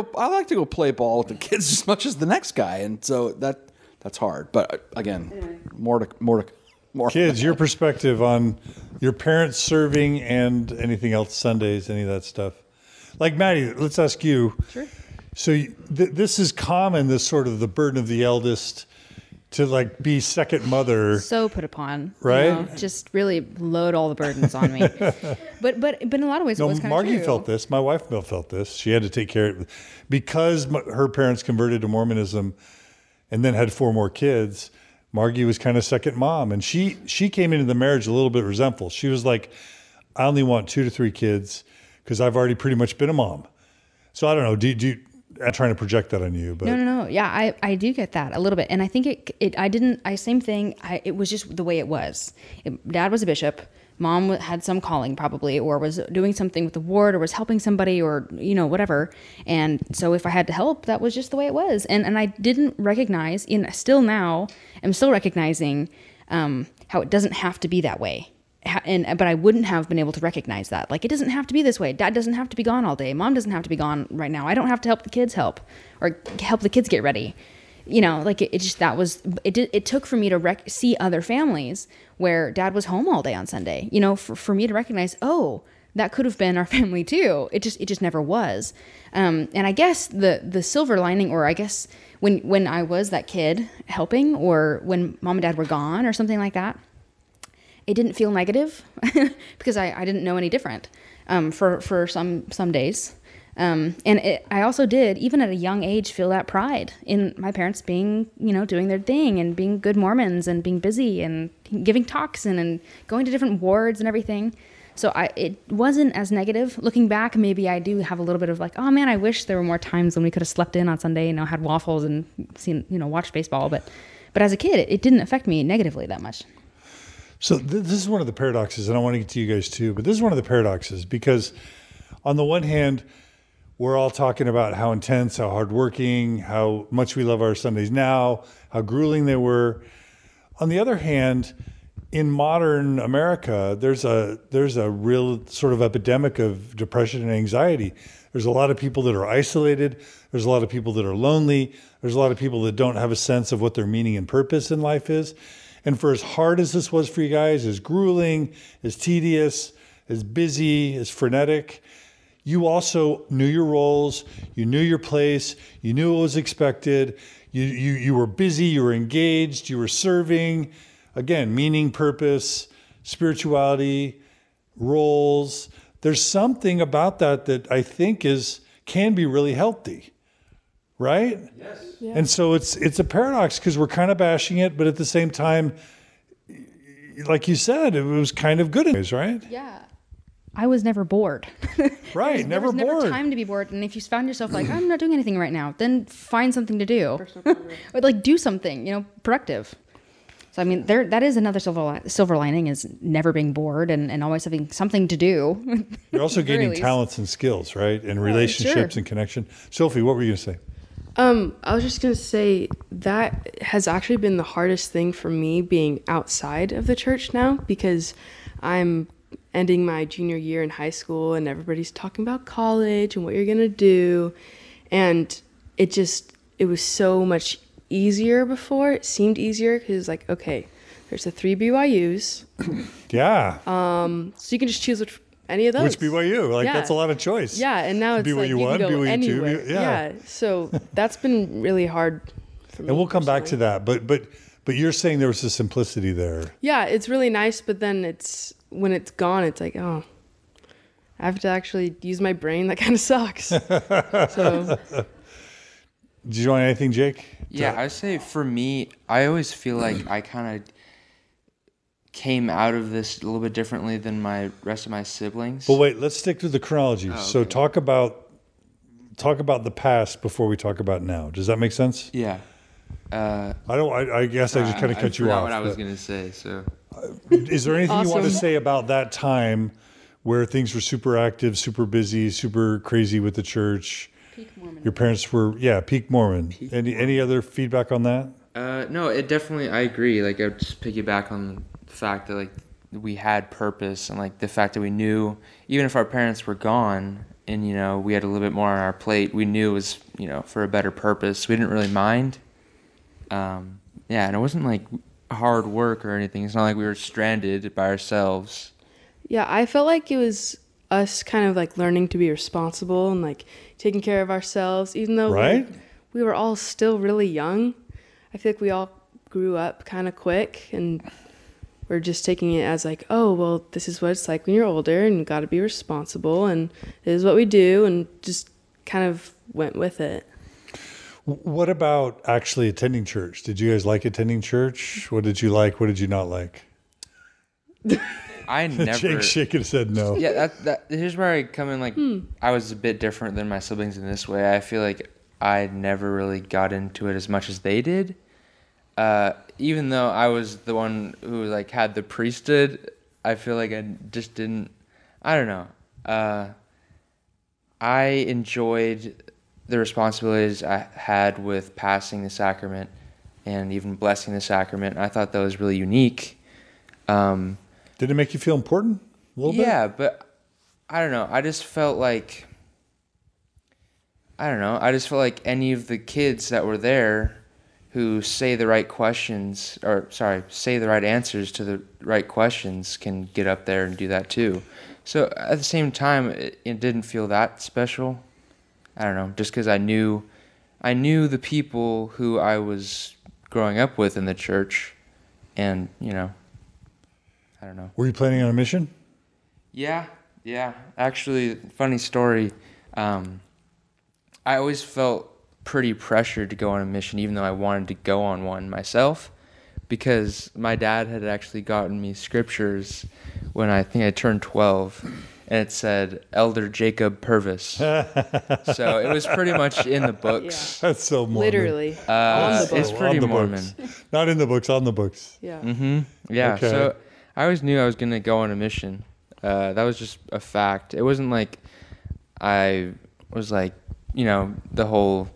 go play ball with the kids as much as the next guy. And so that's hard. But again, more. Kids, your perspective on your parents serving and anything else, Sundays, any of that stuff. Like, Maddie, let's ask you. Sure. So this is common, this sort of the burden of the eldest to, like, be second mother. So put upon. Right? You know, just really load all the burdens on me. But in a lot of ways, it was kind of true. Margie felt this. My wife felt this. She had to take care of it. Because her parents converted to Mormonism and then had 4 more kids, Margie was kind of second mom, and she came into the marriage a little bit resentful. She was like, I only want 2 to 3 kids because I've already pretty much been a mom. So I don't know. I'm trying to project that on you, but no. Yeah, I do get that a little bit. And I think same thing. It was just the way it was. Dad was a bishop. Mom had some calling probably, or was doing something with the ward, or was helping somebody, or, you know, whatever. And so if I had to help, that was just the way it was. And I didn't recognize, and still now I'm still recognizing how it doesn't have to be that way. But I wouldn't have been able to recognize that. Like, it doesn't have to be this way. Dad doesn't have to be gone all day. Mom doesn't have to be gone right now. I don't have to help the kids or help the kids get ready. You know, like it took for me to see other families where Dad was home all day on Sunday, you know, for me to recognize, oh, that could have been our family too. It just never was. And I guess the silver lining, or I guess when I was that kid helping, or when Mom and Dad were gone or something like that, it didn't feel negative because I didn't know any different, for some days. I also did, even at a young age, feel that pride in my parents being, you know, doing their thing and being good Mormons and being busy and giving talks and going to different wards and everything. So it wasn't as negative. Looking back, maybe I do have a little bit of like, oh man, I wish there were more times when we could have slept in on Sunday, you know, had waffles and seen, you know, watched baseball. But as a kid, it didn't affect me negatively that much. So this is one of the paradoxes, and I want to get to you guys too, but this is one of the paradoxes, because on the one hand, we're all talking about how intense, how hardworking, how much we love our Sundays now, how grueling they were. On the other hand, in modern America, there's a real sort of epidemic of depression and anxiety. There's a lot of people that are isolated. There's a lot of people that are lonely. There's a lot of people that don't have a sense of what their meaning and purpose in life is. And for as hard as this was for you guys, as grueling, as tedious, as busy, as frenetic, you also knew your roles, you knew your place, you knew what was expected, you were busy, you were engaged, you were serving. Again, meaning, purpose, spirituality, roles. There's something about that I think can be really healthy, right? Yes. Yeah. And so it's a paradox because we're kind of bashing it, but at the same time, like you said, it was kind of good in ways, right? Yeah. I was never bored. Right, there was never bored. Never time to be bored. And if you found yourself like, I'm not doing anything right now, then find something to do. Or like do something, you know, productive. So, I mean, that is another silver lining is never being bored and always having something to do. You're also gaining talents and skills, right? And relationships and connection. Sophie, what were you going to say? I was just going to say that has actually been the hardest thing for me being outside of the church now, because I'm ending my junior year in high school and everybody's talking about college and what you're going to do. And it was so much easier before. It seemed easier because it's like, okay, there's the 3 BYUs. Yeah. So you can just choose which any of those. Which BYU? Like, yeah. That's a lot of choice. Yeah, and now it's BYU like you one, can go BYU anywhere. Two, yeah. So that's been really hard for me. And we'll come back to that. But you're saying there was a simplicity there. Yeah, it's really nice, but then it's when it's gone, it's like, oh, I have to actually use my brain. That kind of sucks. So. Did you want anything, Jake? Yeah, I would say for me, I always feel like I kind of came out of this a little bit differently than my rest of my siblings. But wait, let's stick to the chronology. Oh, okay. So talk about the past before we talk about now. Does that make sense? Yeah. I guess I just kind of cut you off. I forgot what I was going to say. So, is there anything awesome. You want to say about that time where things were super active, super busy, super crazy with the church? Peak Mormon. Your parents were, peak Mormon. Any other feedback on that? No, it definitely, I agree. Like, I would just piggyback on the fact that, like, we had purpose and, like, the fact that we knew, even if our parents were gone and, you know, we had a little bit more on our plate, we knew it was, you know, for a better purpose. We didn't really mind. And it wasn't, like, hard work or anything. It's not like we were stranded by ourselves. Yeah, I felt like it was us kind of, like, learning to be responsible and, like, taking care of ourselves, even though we were all still really young. I feel like we all grew up kind of quick, and we're just taking it as like, oh, well, this is what it's like when you're older, and you got to be responsible, and this is what we do, and just kind of went with it. What about actually attending church? Did you guys like attending church? What did you like? What did you not like? I never. Jake shaking his head no. Yeah, here's where I come in. Like, I was a bit different than my siblings in this way. I feel like I never really got into it as much as they did. Even though I was the one who like had the priesthood, I feel like I just didn't. I don't know. I enjoyed the responsibilities I had with passing the sacrament and even blessing the sacrament. I thought that was really unique. Did it make you feel important a little bit? Yeah, but I don't know. I just felt like, any of the kids that were there who say the right questions, say the right answers to the right questions can get up there and do that too. So at the same time, it didn't feel that special. I don't know, just because I knew the people who I was growing up with in the church and, you know, I don't know. Were you planning on a mission? Yeah. Actually, funny story. I always felt pretty pressured to go on a mission, even though I wanted to go on one myself, because my dad had actually gotten me scriptures when I think I turned 12, and it said, Elder Jacob Purvis. So it was pretty much in the books. Yeah. That's so Mormon. Literally. On the books. It's pretty Mormon. Books. Not in the books, on the books. Yeah. Mm-hmm. Yeah, okay. So I always knew I was going to go on a mission. That was just a fact. It wasn't like I was like, you know, the whole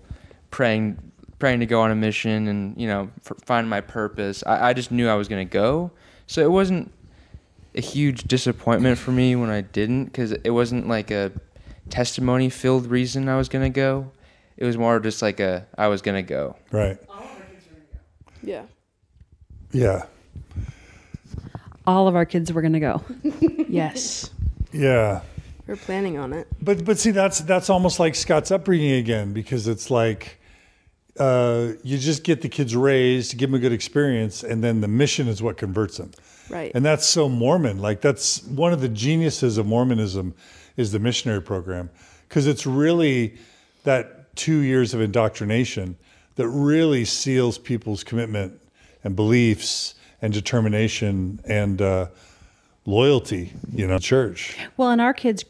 praying to go on a mission and, you know, find my purpose. I just knew I was going to go. So it wasn't a huge disappointment for me when I didn't, because it wasn't like a testimony-filled reason I was going to go. It was more just like I was going to go. Right. Yeah. All of our kids were going to go. Yes. Yeah. We're planning on it. But see, that's almost like Scott's upbringing again, because it's like you just get the kids raised, give them a good experience, and then the mission is what converts them. Right. And that's so Mormon. Like, that's one of the geniuses of Mormonism is the missionary program, because it's really that 2 years of indoctrination that really seals people's commitment and beliefs and determination and loyalty, you know, church. Well, and our kids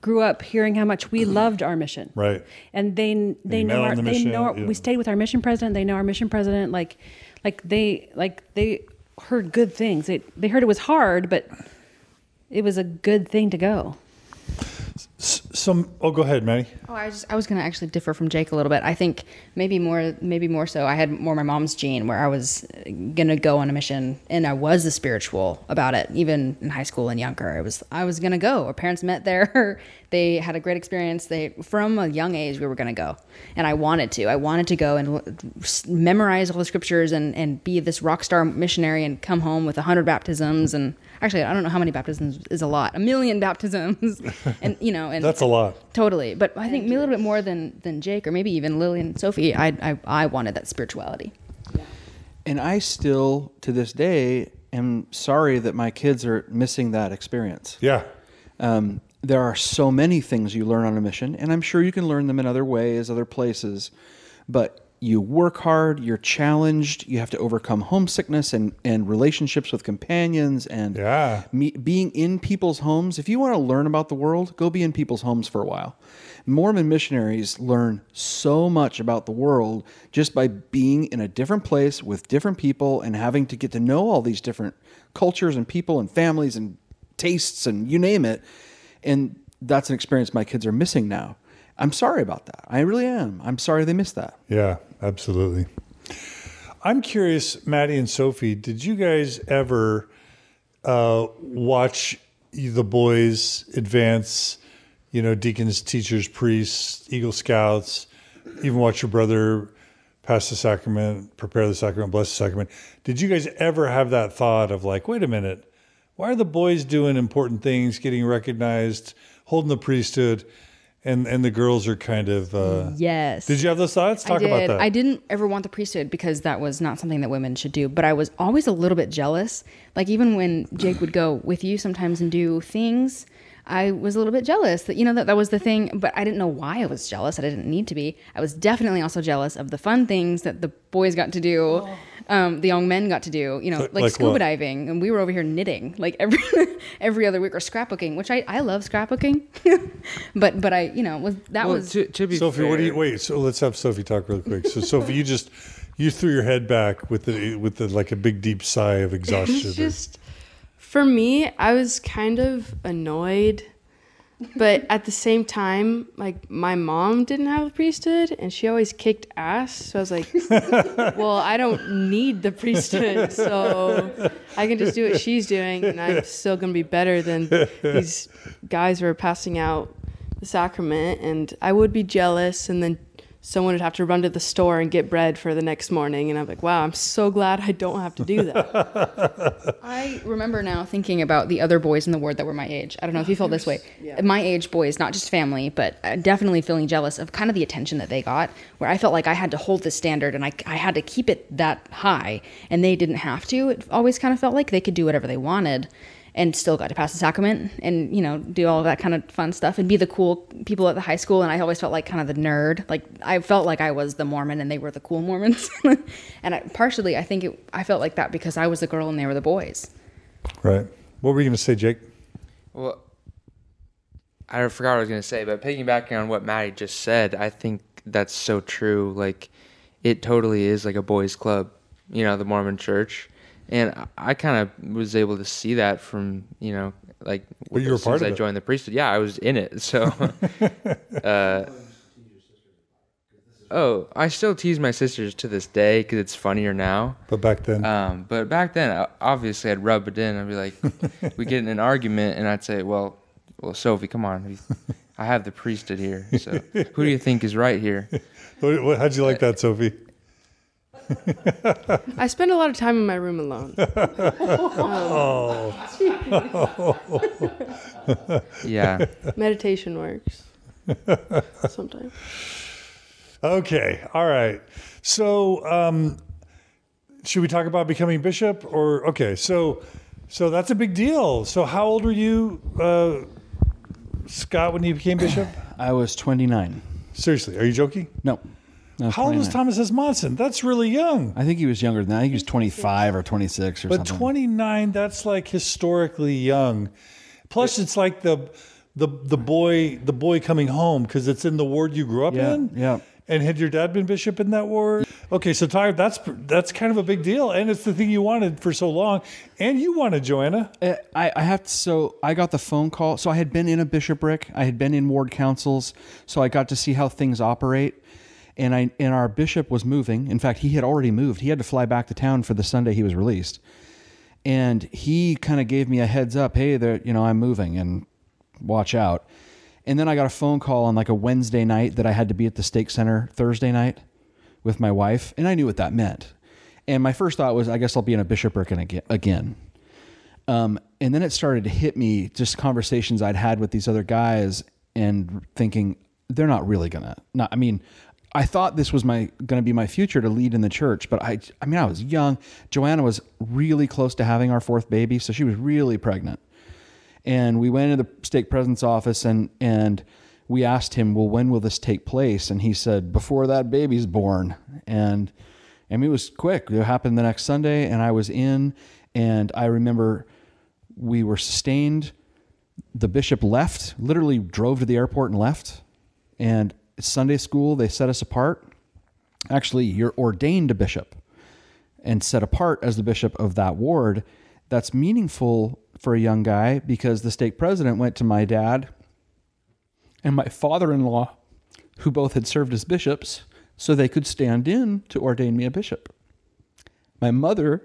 grew up hearing how much we loved our mission. Right. And they know our mission, we stayed with our mission president. They know our mission president. Like they heard good things. They heard it was hard, but it was a good thing to go. Go ahead, Maddie. Oh, I was going to actually differ from Jake a little bit. I think maybe more so I had more my mom's gene where I was going to go on a mission, and I was the spiritual about it. Even in high school in Yunker, I was going to go. Our parents met there. They had a great experience. From a young age, we were going to go, and I wanted to go and memorize all the scriptures and be this rock star missionary and come home with 100 baptisms. And actually, I don't know how many baptisms is a lot, 1,000,000 baptisms. And, you know, and that's a lot. Totally. But I think a little bit more than Jake, or maybe even Lily and Sophie, I wanted that spirituality. Yeah. And I still, to this day, am sorry that my kids are missing that experience. Yeah. There are so many things you learn on a mission, and I'm sure you can learn them in other ways, other places, but you work hard, you're challenged, you have to overcome homesickness and relationships with companions and being in people's homes. If you want to learn about the world, go be in people's homes for a while. Mormon missionaries learn so much about the world just by being in a different place with different people and having to get to know all these different cultures and people and families and tastes and you name it. And that's an experience my kids are missing now. I'm sorry about that. I really am. I'm sorry they missed that. Yeah, absolutely. I'm curious, Maddie and Sophie, did you guys ever watch the boys advance, you know, deacons, teachers, priests, Eagle Scouts, even watch your brother pass the sacrament, prepare the sacrament, bless the sacrament? Did you guys ever have that thought of like, wait a minute, why are the boys doing important things, getting recognized, holding the priesthood? And the girls are kind of... Yes. Did you have those thoughts? Talk about that. I didn't ever want the priesthood because that was not something that women should do. But I was always a little bit jealous. Like even when Jake would go with you sometimes and do things, I was a little bit jealous. That, you know, that was the thing. But I didn't know why I was jealous. I didn't need to be. I was definitely also jealous of the fun things that the boys got to do. Oh. The young men got to do, you know, like scuba diving, and we were over here knitting like every other week, or scrapbooking, which I love scrapbooking, but I, you know, was to be Sophie, fair. What do you, wait, so let's have Sophie talk real quick. So Sophie, you threw your head back with the like a big deep sigh of exhaustion. Just for me, I was kind of annoyed, but at the same time, like my mom didn't have a priesthood and she always kicked ass. So I was like, well, I don't need the priesthood, so I can just do what she's doing and I'm still going to be better than these guys who are passing out the sacrament. And I would be jealous, and then someone would have to run to the store and get bread for the next morning. And I'm like, wow, I'm so glad I don't have to do that. I remember now thinking about the other boys in the ward that were my age. I don't know if you felt this way. Yeah. My age boys, not just family, but definitely feeling jealous of kind of the attention that they got, where I felt like I had to hold the standard and I had to keep it that high, and they didn't have to. It always kind of felt like they could do whatever they wanted and still got to pass the sacrament and, you know, do all of that kind of fun stuff and be the cool people at the high school. And I always felt like kind of the nerd. Like I felt like I was the Mormon and they were the cool Mormons. And I felt like that because I was the girl and they were the boys. Right. What were you going to say, Jake? Well, I forgot what I was going to say, but piggybacking on what Maddie just said, I think that's so true. Like it totally is like a boys club, you know, the Mormon church. And I kind of was able to see that from, you know, like as soon as I joined the priesthood. Yeah, I was in it. So, I still tease my sisters to this day because it's funnier now. But back then. Obviously, I'd rub it in. I'd be like, we get in an argument, and I'd say, well, Sophie, come on. I have the priesthood here. So who do you think is right here? How'd you like that, Sophie? I spend a lot of time in my room alone. Oh. Yeah. Meditation works sometimes. Okay. All right. So, should we talk about becoming bishop or? Okay. So that's a big deal. So how old were you, Scott, when you became bishop? I was 29. Seriously. Are you joking? No. How old was Thomas S. Monson? That's really young. I think he was younger than that. I think he was 25 or 26 or something. But 29, that's like historically young. Plus, it's like the boy coming home because it's in the ward you grew up in. Yeah. And had your dad been bishop in that ward? Okay, so Tyler, that's kind of a big deal, and it's the thing you wanted for so long, and you wanted Joanna. I have to, so I got the phone call. So I had been in a bishopric, I had been in ward councils, so I got to see how things operate. And our bishop was moving. In fact, he had already moved. He had to fly back to town for the Sunday he was released, and he kind of gave me a heads up. Hey, there, you know, I'm moving, and watch out. And then I got a phone call on like a Wednesday night that I had to be at the stake center Thursday night with my wife. And I knew what that meant. And my first thought was, I guess I'll be in a bishopric again. And then it started to hit me, just conversations I'd had with these other guys and thinking, they're not really gonna, not, I mean, I thought this was going to be my future to lead in the church, but I mean, I was young. Joanna was really close to having our fourth baby. So she was really pregnant. And we went into the stake president's office and we asked him, well, when will this take place? And he said, before that baby's born. And I mean, it was quick. It happened the next Sunday, and I was in, and I remember we were sustained. The bishop left, literally drove to the airport and left. And Sunday school, they set us apart. Actually, you're ordained a bishop and set apart as the bishop of that ward. That's meaningful for a young guy, because the stake president went to my dad and my father-in-law, who both had served as bishops, so they could stand in to ordain me a bishop. My mother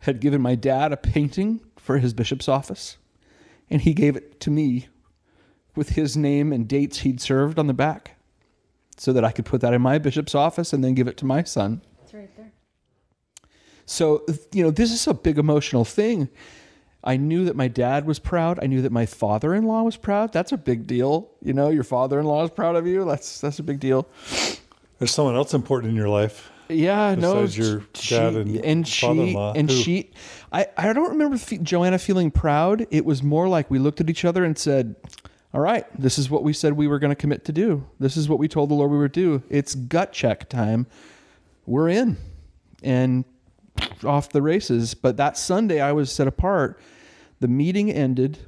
had given my dad a painting for his bishop's office, and he gave it to me with his name and dates he'd served on the back, so that I could put that in my bishop's office and then give it to my son. It's right there. So, you know, this is a big emotional thing. I knew that my dad was proud. I knew that my father-in-law was proud. That's a big deal. You know, your father-in-law is proud of you. That's a big deal. There's someone else important in your life. Yeah, no. Besides your dad and father-in-law. And she, I don't remember Joanna feeling proud. It was more like we looked at each other and said, all right, this is what we said we were going to commit to do. This is what we told the Lord we would do. It's gut check time. We're in. And off the races. But that Sunday I was set apart. The meeting ended.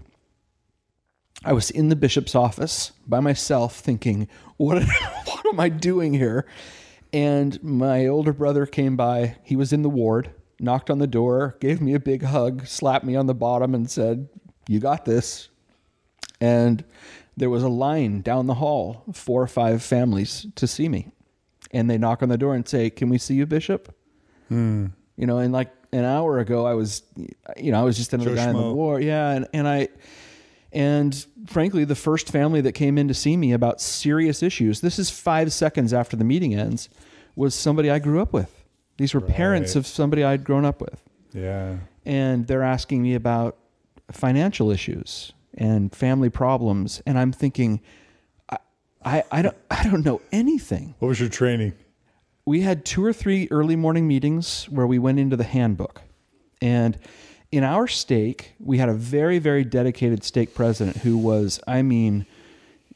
I was in the bishop's office by myself thinking, what am I doing here? And my older brother came by. He was in the ward, knocked on the door, gave me a big hug, slapped me on the bottom and said, you got this. And there was a line down the hall, 4 or 5 families to see me. And they knock on the door and say, can we see you, Bishop? Hmm. You know, and like an hour ago, I was just another guy in the war. Yeah. And frankly, the first family that came in to see me about serious issues, this is 5 seconds after the meeting ends, was somebody I grew up with. These were parents of somebody I'd grown up with. Yeah. And they're asking me about financial issues and family problems. And I'm thinking, I don't know anything. What was your training? We had 2 or 3 early morning meetings where we went into the handbook. And in our stake, we had a very, very dedicated stake president who was, I mean,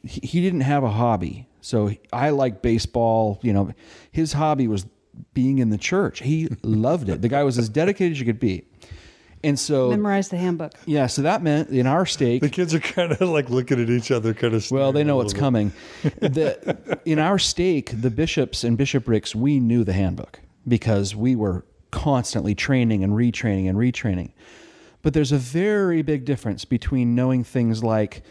he didn't have a hobby. So I like baseball, you know, his hobby was being in the church. He loved it. The guy was as dedicated as you could be. And so memorize the handbook. Yeah. So that meant in our stake, the kids are kind of like looking at each other, kind of. Well, they know what's coming. In our stake, the bishops and bishoprics, we knew the handbook because we were constantly training and retraining and retraining. But there's a very big difference between knowing things like,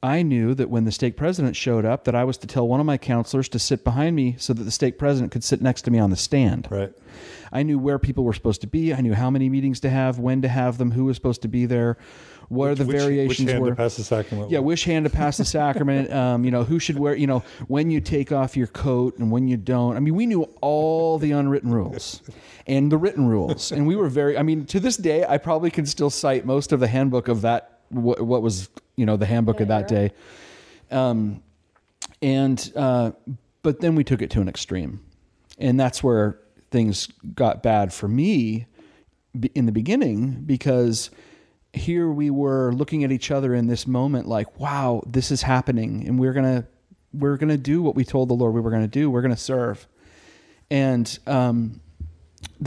I knew that when the stake president showed up, that I was to tell one of my counselors to sit behind me so that the stake president could sit next to me on the stand. Right. I knew where people were supposed to be. I knew how many meetings to have, when to have them, who was supposed to be there, where the variations were. Which hand to pass the sacrament. Yeah, which hand to pass the sacrament. You know, who should wear, you know, when you take off your coat and when you don't. I mean, we knew all the unwritten rules and the written rules. And we were very, I mean, to this day, I probably can still cite most of the handbook of that. What was, you know, the handbook of that day. But then we took it to an extreme, and that's where things got bad for me in the beginning, because here we were looking at each other in this moment like, wow, this is happening. And we're going to, we're going to do what we told the Lord we were going to do. We're going to serve. And the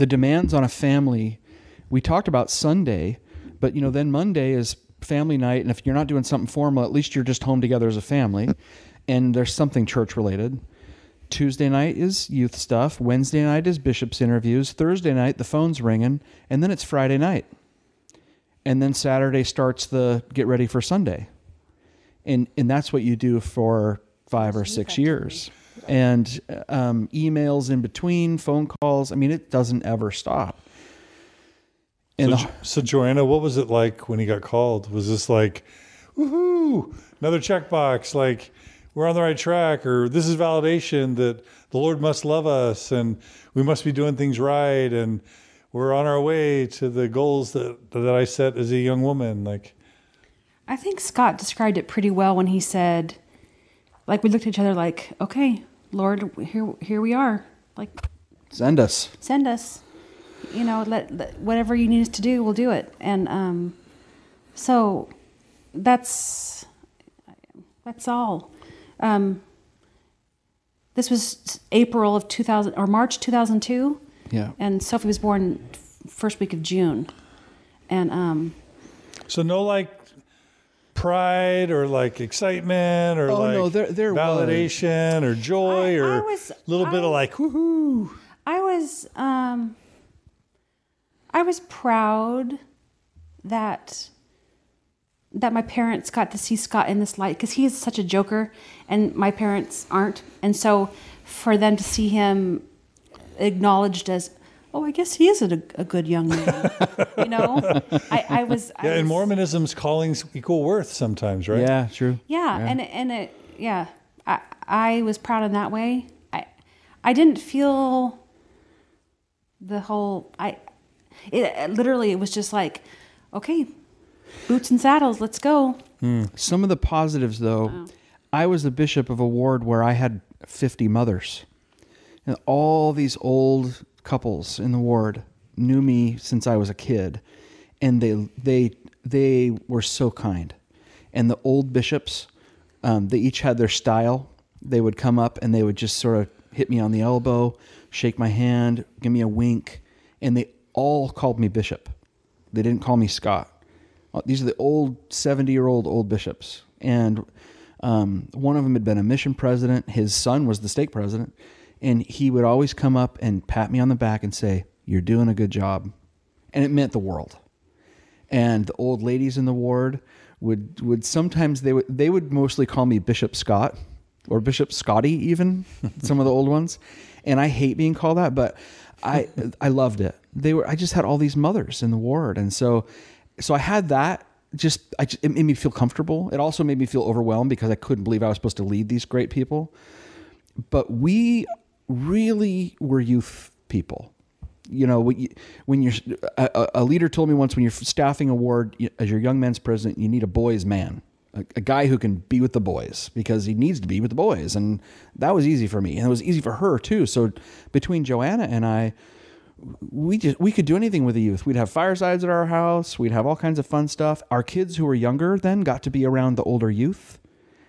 demands on a family, we talked about Sunday, but, you know, then Monday is family night. And if you're not doing something formal, at least you're just home together as a family. And there's something church related. Tuesday night is youth stuff. Wednesday night is bishops' interviews. Thursday night, the phone's ringing. And then it's Friday night. And then Saturday starts the get ready for Sunday. And that's what you do for 5 or 6 years. And emails in between, phone calls. I mean, it doesn't ever stop. And so Joanna, what was it like when he got called? Was this like, woohoo, another checkbox, like we're on the right track, or this is validation that the Lord must love us and we must be doing things right and we're on our way to the goals that I set as a young woman? Like, I think Scott described it pretty well when he said, like, we looked at each other like, okay, Lord, here we are. Like, send us, you know, let whatever you need us to do, we'll do it. And, so that's all. This was April of 2000 or March, 2002. Yeah. And Sophie was born first week of June. And, so no, like, pride or like excitement or there validation was. Or joy or a little bit of like, woohoo. I was proud that my parents got to see Scott in this light, because he is such a joker and my parents aren't. And so for them to see him acknowledged as, oh, I guess he is a good young man. You know, I was, and Mormonism's callings equal worth sometimes, right? Yeah, true. Yeah, yeah. I was proud in that way. I didn't feel the whole. It was just like, okay, boots and saddles, let's go. Some of the positives, though, I was the bishop of a ward where I had 50 mothers, and all these old couples in the ward knew me since I was a kid, and they were so kind. And the old bishops, they each had their style. They would come up and they would just sort of hit me on the elbow, shake my hand, give me a wink, and they all called me bishop. They didn't call me Scott. These are the old 70-year-old old bishops, and one of them had been a mission president. His son was the stake president. And he would always come up and pat me on the back and say, you're doing a good job. And it meant the world. And the old ladies in the ward would sometimes, they would mostly call me Bishop Scott or Bishop Scotty even, some of the old ones. And I hate being called that, but I loved it. I just had all these mothers in the ward. And so I had that. It made me feel comfortable. It also made me feel overwhelmed because I couldn't believe I was supposed to lead these great people. But we really were youth people. You know, when you're a leader told me once, when you're staffing a ward as your young men's president, you need a boys man, a guy who can be with the boys because he needs to be with the boys. And that was easy for me, and it was easy for her too. So between Joanna and I, we could do anything with the youth. We'd have firesides at our house. We'd have all kinds of fun stuff. Our kids who were younger then got to be around the older youth.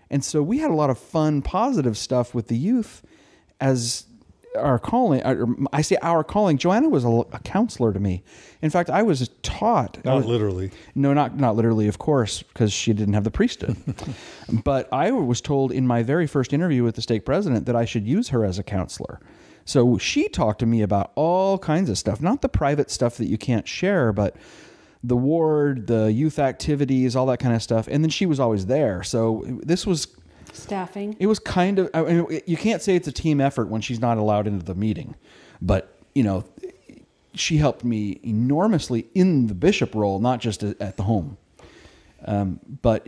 And so we had a lot of fun, positive stuff with the youth as our calling. I say our calling. Joanna was a counselor to me. In fact, I was taught. Not literally. No, not literally, of course, because she didn't have the priesthood. But I was told in my very first interview with the stake president that I should use her as a counselor. So she talked to me about all kinds of stuff, not the private stuff that you can't share, but the ward, the youth activities, all that kind of stuff. And then she was always there. So this was staffing. It was kind of, I mean, you can't say it's a team effort when she's not allowed into the meeting, but you know, she helped me enormously in the bishop role, not just at the home. But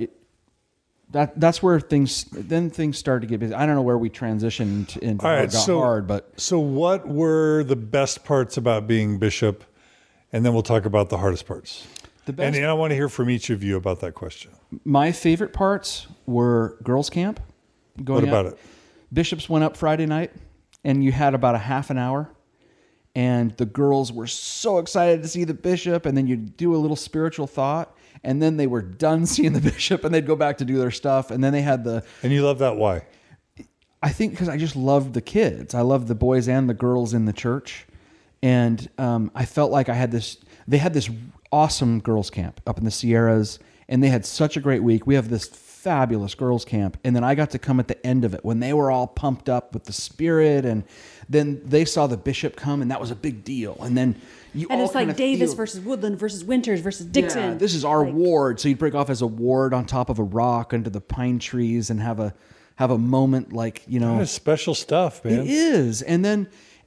that's where things started to get busy. I don't know where we transitioned into hard, but. So what were the best parts about being bishop? And then we'll talk about the hardest parts. And I want to hear from each of you about that question. My favorite parts were girls' camp. What about it? Bishops went up Friday night, and you had about a half an hour. And the girls were so excited to see the bishop, and then you'd do a little spiritual thought. And then they were done seeing the bishop, and they'd go back to do their stuff. And then they had the... And you love that, why? I think because I just loved the kids. I loved the boys and the girls in the church. And I felt like I had this, they had this awesome girls camp up in the Sierras, and they had such a great week. We have this fabulous girls camp. And then I got to come at the end of it when they were all pumped up with the spirit, and then they saw the bishop come, and that was a big deal. And then you and all it's like Davis versus Woodland versus Winters versus Dixon. Yeah, this is our ward. So you'd break off as a ward on top of a rock under the pine trees and have a moment like, you know, that's special stuff, man. It is.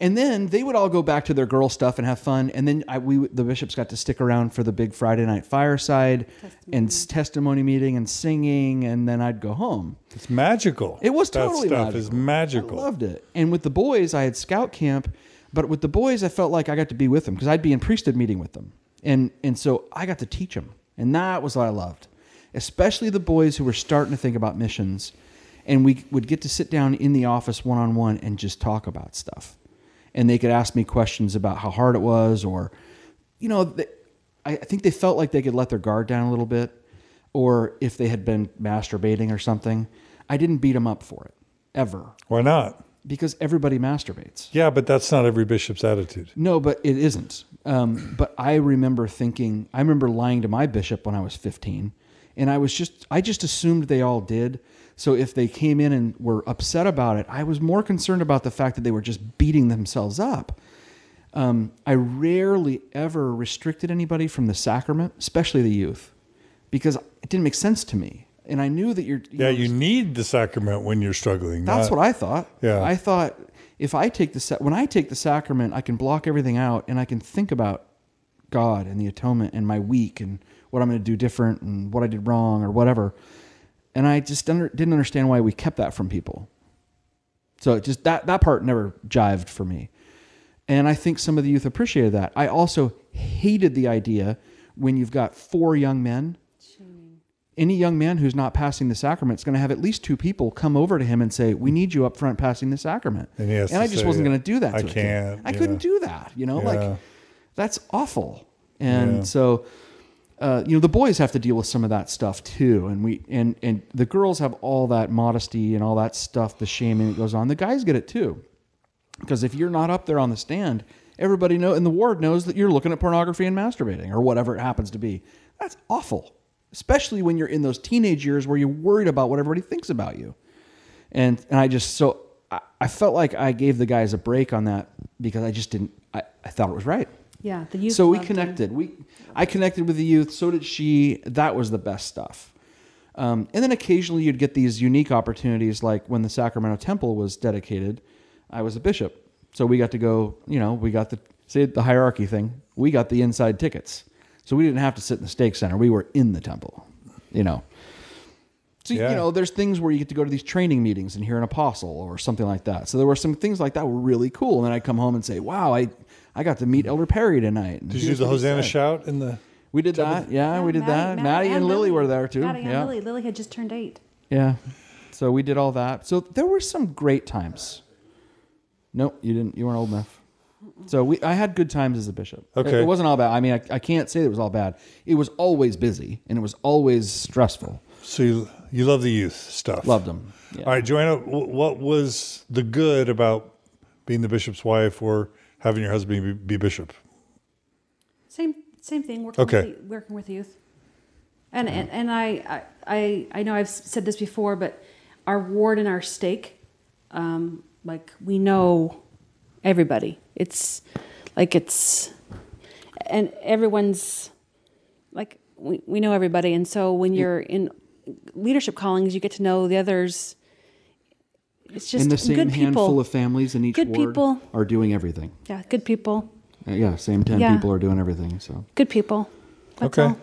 And then they would all go back to their girl stuff and have fun. And then the bishops got to stick around for the big Friday night fireside and testimony meeting and singing. And then I'd go home. It's magical. It was totally magical. That stuff is magical. I loved it. And with the boys, I had scout camp. But with the boys, I felt like I got to be with them because I'd be in priesthood meeting with them. And so I got to teach them. And that was what I loved, especially the boys who were starting to think about missions. And we would get to sit down in the office one-on-one and just talk about stuff. And they could ask me questions about how hard it was, or, you know, I think they felt like they could let their guard down a little bit, or if they had been masturbating or something. I didn't beat them up for it, ever. Why not? Because everybody masturbates. Yeah, but that's not every bishop's attitude. No, but it isn't. But I remember lying to my bishop when I was 15, and I just assumed they all did. So if they came in and were upset about it, I was more concerned about the fact that they were just beating themselves up. I rarely ever restricted anybody from the sacrament, especially the youth, because it didn't make sense to me. And I knew that you need the sacrament when you're struggling. That's what I thought. Yeah. I thought when I take the sacrament, I can block everything out and I can think about God and the atonement and my week and what I'm going to do different and what I did wrong or whatever. And I just didn't understand why we kept that from people. So it just that part never jived for me. And I think some of the youth appreciated that. I also hated the idea when you've got 4 young men. Any young man who's not passing the sacrament is going to have at least 2 people come over to him and say, "We need you up front passing the sacrament." And I just wasn't going to do that. I couldn't do that. You know, like that's awful. And so. You know, the boys have to deal with some of that stuff too, and we and the girls have all that modesty and all that stuff, the shaming that goes on. The guys get it too, because if you're not up there on the stand, everybody in the ward knows that you're looking at pornography and masturbating or whatever it happens to be. That's awful, especially when you're in those teenage years where you're worried about what everybody thinks about you. And I felt like I gave the guys a break on that because I just didn't. I thought it was right. Yeah, the youth. So we connected. I connected with the youth. So did she. That was the best stuff. And then occasionally you'd get these unique opportunities, like when the Sacramento Temple was dedicated, I was a bishop. So we got to go. You know, we got the hierarchy thing. We got the inside tickets, so we didn't have to sit in the stake center. We were in the temple. You know. So, you know, there's things where you get to go to these training meetings and hear an apostle or something like that. So there were some things like that were really cool. And then I'd come home and say, wow, I got to meet Elder Perry tonight. Did you do the Hosanna shout in the... We did that. Yeah, we did that. Maddie and Lily were there too. Maddie and Lily. Lily had just turned 8. Yeah. So we did all that. So there were some great times. No, you didn't. You weren't old enough. So I had good times as a bishop. Okay. It wasn't all bad. I mean, I can't say it was all bad. It was always busy and it was always stressful. So you love the youth stuff. Loved them. Yeah. All right, Joanna, what was the good about being the bishop's wife or having your husband be bishop? Same thing. Working with youth. And I know I've said this before, but our ward and our stake, like we know everybody. And everyone's like we know everybody. And so when you're in leadership callings, you get to know the others. It's just good people. And the same handful of families in each ward are doing everything. Yeah, good people. Yeah, same 10 people are doing everything. So good people. That's all.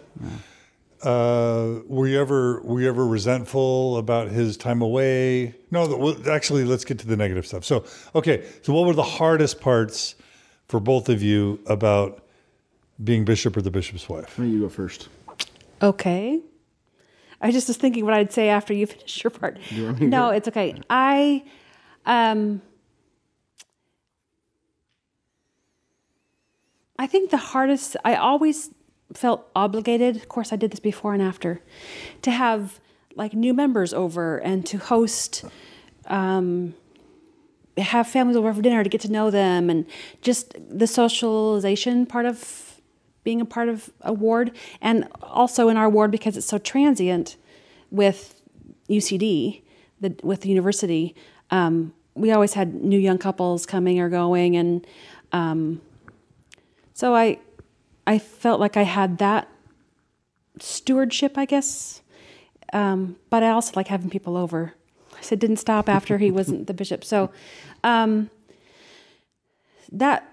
Yeah. Were you ever resentful about his time away? No. Actually, let's get to the negative stuff. So what were the hardest parts for both of you about being bishop or the bishop's wife? Why don't you go first? Okay. I just was thinking what I'd say after you finished your part. No, it's okay. I think the hardest, I always felt obligated, of course I did this before and after, to have like new members over and to host have families over for dinner to get to know them, and just the socialization part of being a part of a ward. And also in our ward, because it's so transient with UCD, with the university, we always had new young couples coming or going. And so I felt like I had that stewardship, I guess. But I also like having people over. So it didn't stop after he wasn't the bishop. So that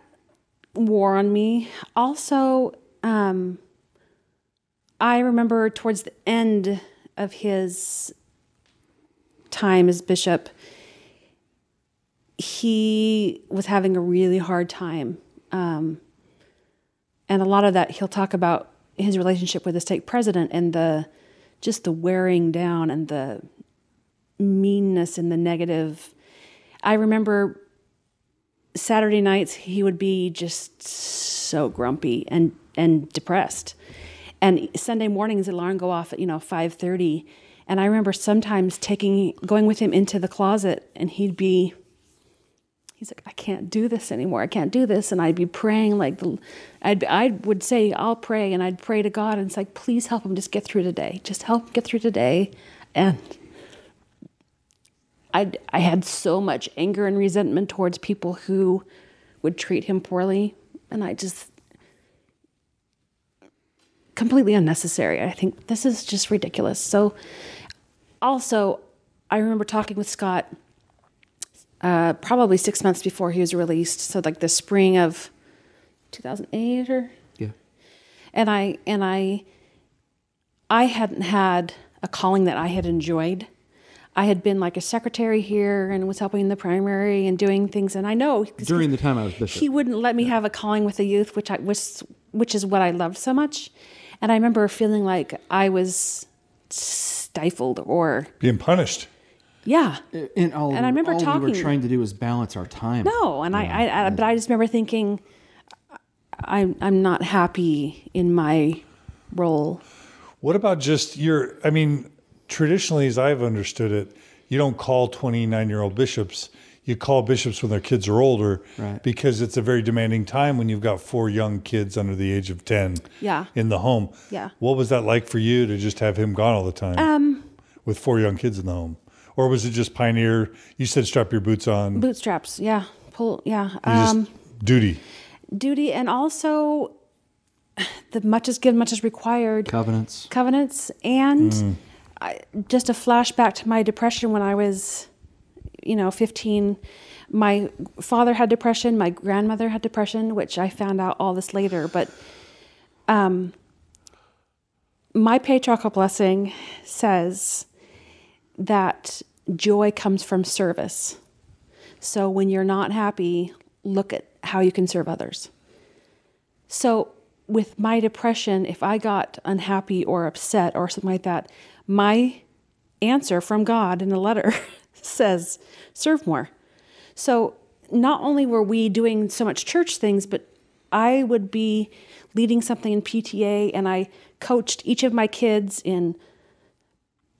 wore on me. Also, I remember towards the end of his time as bishop, he was having a really hard time. And a lot of that, he'll talk about his relationship with the stake president and just the wearing down and the meanness and the negative. I remember Saturday nights, he would be just so grumpy and depressed. And Sunday mornings, the alarm go off at, 5:30. And I remember sometimes going with him into the closet, and he's like, I can't do this anymore. I can't do this. And I'd be praying, I would say, I'll pray, and I'd pray to God, and it's like, please help him just get through today. Just help him get through today. And I had so much anger and resentment towards people who would treat him poorly, and I just, completely unnecessary. I think this is just ridiculous. So also, I remember talking with Scott probably 6 months before he was released, so like the spring of 2008 or... Yeah. And I hadn't had a calling that I had enjoyed. I had been like a secretary here and was helping in the primary and doing things. And I know... During the time I was bishop. He wouldn't let me have a calling with the youth, which is what I loved so much. And I remember feeling like I was stifled or... Being punished. Yeah. And I remember talking... All we were trying to do was balance our time. No, and yeah. But I just remember thinking, I'm not happy in my role. What about just your... I mean... Traditionally, as I've understood it, you don't call 29-year-old bishops. You call bishops when their kids are older, right? Because it's a very demanding time when you've got 4 young kids under the age of 10 in the home. Yeah. What was that like for you to just have him gone all the time with 4 young kids in the home? Or was it just pioneer? You said strap your boots on. Bootstraps, yeah. Just duty. Duty, and also the much is given, much is required. Covenants, and... just a flashback to my depression when I was, 15. My father had depression. My grandmother had depression, which I found out all this later. But my patriarchal blessing says that joy comes from service. So when you're not happy, look at how you can serve others. So with my depression, if I got unhappy or upset or something like that, my answer from God in a letter says, serve more. So not only were we doing so much church things, but I would be leading something in PTA, and I coached each of my kids in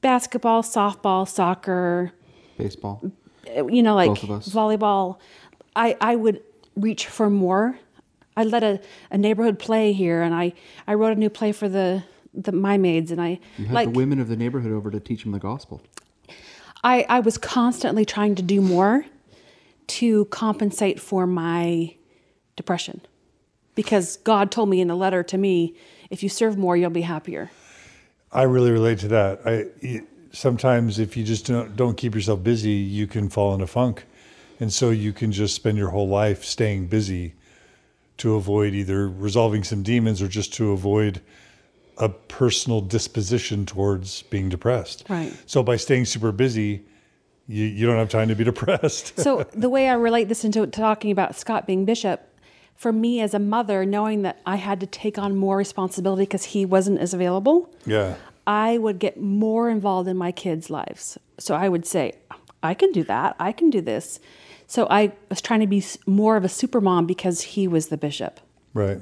basketball, softball, soccer. Baseball. Volleyball. I would reach for more. I led a neighborhood play here, and I wrote a new play for my maids, and you had the women of the neighborhood over to teach them the gospel. I was constantly trying to do more to compensate for my depression, because God told me in a letter to me, if you serve more, you'll be happier. I really relate to that. Sometimes if you just don't keep yourself busy, you can fall into funk. And so you can just spend your whole life staying busy to avoid either resolving some demons or just to avoid a personal disposition towards being depressed. Right. So by staying super busy, you don't have time to be depressed. So the way I relate this into talking about Scott being bishop, for me as a mother, knowing that I had to take on more responsibility because he wasn't as available, I would get more involved in my kids' lives. So I would say, I can do that. I can do this. So I was trying to be more of a super mom because he was the bishop. Right.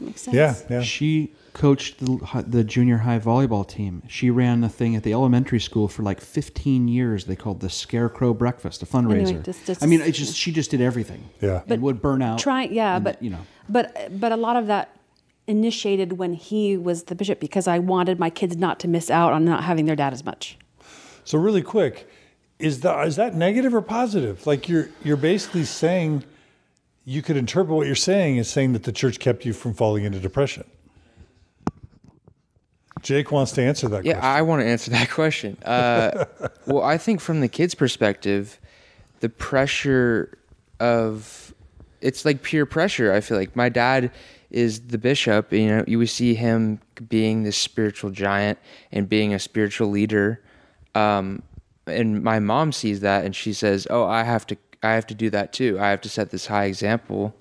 Makes sense. Yeah, yeah. She coached the junior high volleyball team. She ran a thing at the elementary school for like 15 years. They called the Scarecrow Breakfast, a fundraiser. Anyway, I mean, it's just, she just did everything. Yeah, but would burn out. But a lot of that initiated when he was the bishop, because I wanted my kids not to miss out on not having their dad as much. So really quick, is that negative or positive? Like you're basically saying. You could interpret what you're saying as saying that the church kept you from falling into depression. Jake wants to answer that question. Yeah, I want to answer that question. Well, I think from the kid's perspective, the pressure of... It's like peer pressure, I feel like. My dad is the bishop. You know, you would see him being this spiritual giant and being a spiritual leader. And my mom sees that, and she says, oh, I have to do that too. I have to set this high example.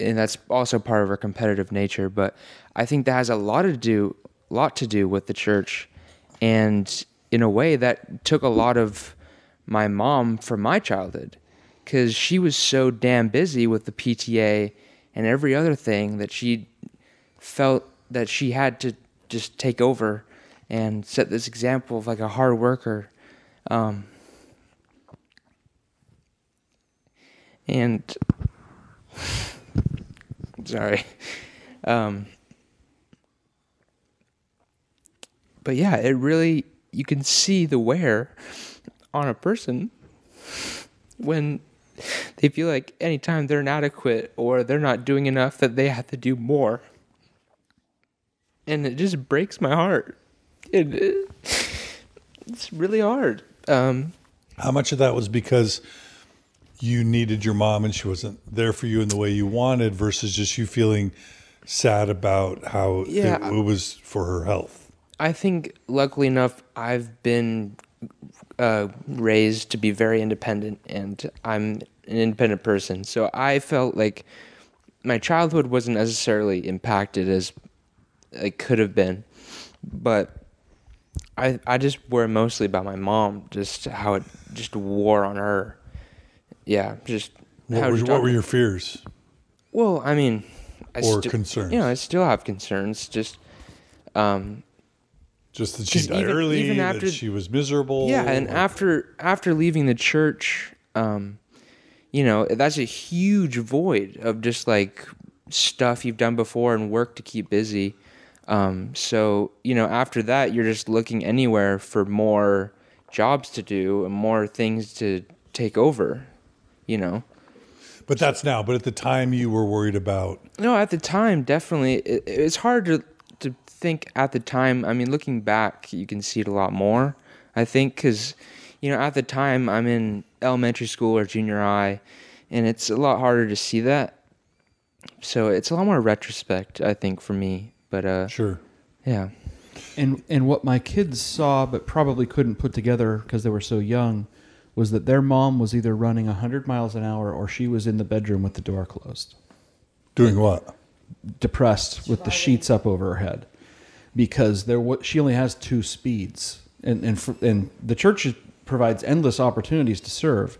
And that's also part of her competitive nature. But I think that has a lot to do with the church. And in a way that took a lot of my mom from my childhood, because she was so damn busy with the PTA and every other thing that she felt that she had to just take over and set this example of like a hard worker. And sorry. But yeah, it really, you can see the wear on a person when they feel like anytime they're inadequate or they're not doing enough that they have to do more. And it just breaks my heart. It's really hard. How much of that was because you needed your mom and she wasn't there for you in the way you wanted versus just you feeling sad about how it was for her health? I think, luckily enough, I've been raised to be very independent, and I'm an independent person. So I felt like my childhood wasn't necessarily impacted as it could have been. But I just worry mostly about my mom, just how it just wore on her. Yeah, just... What were your fears? Well, I mean... Or concerns? You know, I still have concerns. Just that she died early, even after, that she was miserable. Yeah, and after leaving the church, you know, that's a huge void of just, like, stuff you've done before and work to keep busy. So, you know, after that, you're just looking anywhere for more jobs to do and more things to take over. You know, but that's now. But at the time, you were worried about. No, at the time, definitely, it's hard to think at the time. I mean, looking back, you can see it a lot more. I think because, you know, at the time, I'm in elementary school or junior high, and it's a lot harder to see that. So it's a lot more retrospect, I think, for me. But sure, yeah. And what my kids saw, but probably couldn't put together because they were so young, was that their mom was either running 100 miles an hour or she was in the bedroom with the door closed. Doing what? Depressed, with the sheets up over her head. Because she only has two speeds. And the church provides endless opportunities to serve.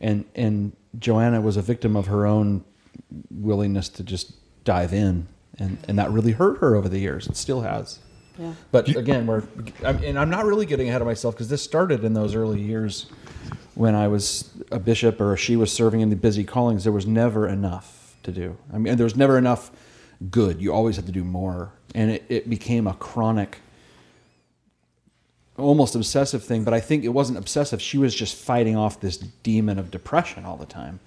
And Joanna was a victim of her own willingness to just dive in. And that really hurt her over the years. It still has. Yeah. But again, I'm not really getting ahead of myself because this started in those early years when I was a bishop or she was serving in the busy callings. There was never enough to do. I mean, there was never enough good. You always had to do more. And it became a chronic, almost obsessive thing. But I think it wasn't obsessive. She was just fighting off this demon of depression all the time.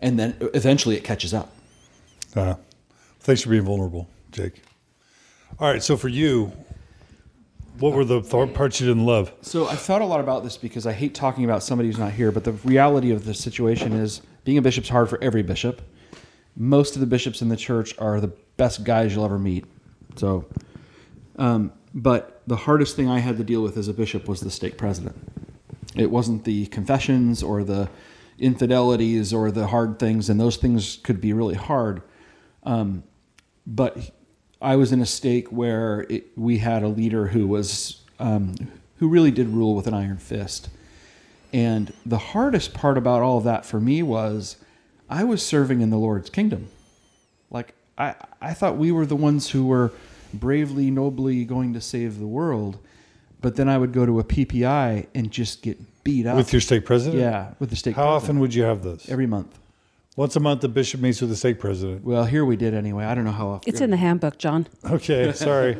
And then eventually it catches up. Thanks for being vulnerable, Jake. All right, so for you... What were the parts you didn't love? So I thought a lot about this because I hate talking about somebody who's not here, but the reality of the situation is being a bishop's hard for every bishop. Most of the bishops in the church are the best guys you'll ever meet. So, but the hardest thing I had to deal with as a bishop was the stake president. It wasn't the confessions or the infidelities or the hard things, and those things could be really hard. But I was in a stake where we had a leader who was who really did rule with an iron fist. And the hardest part about all of that for me was I was serving in the Lord's kingdom. Like, I thought we were the ones who were bravely, nobly going to save the world. But then I would go to a PPI and just get beat up. With your state president? Yeah, with the state president. How often would you have this? Every month. Once a month, the bishop meets with the state president. Well, here we did anyway. I don't know how often. It's in the handbook, John. Okay, sorry.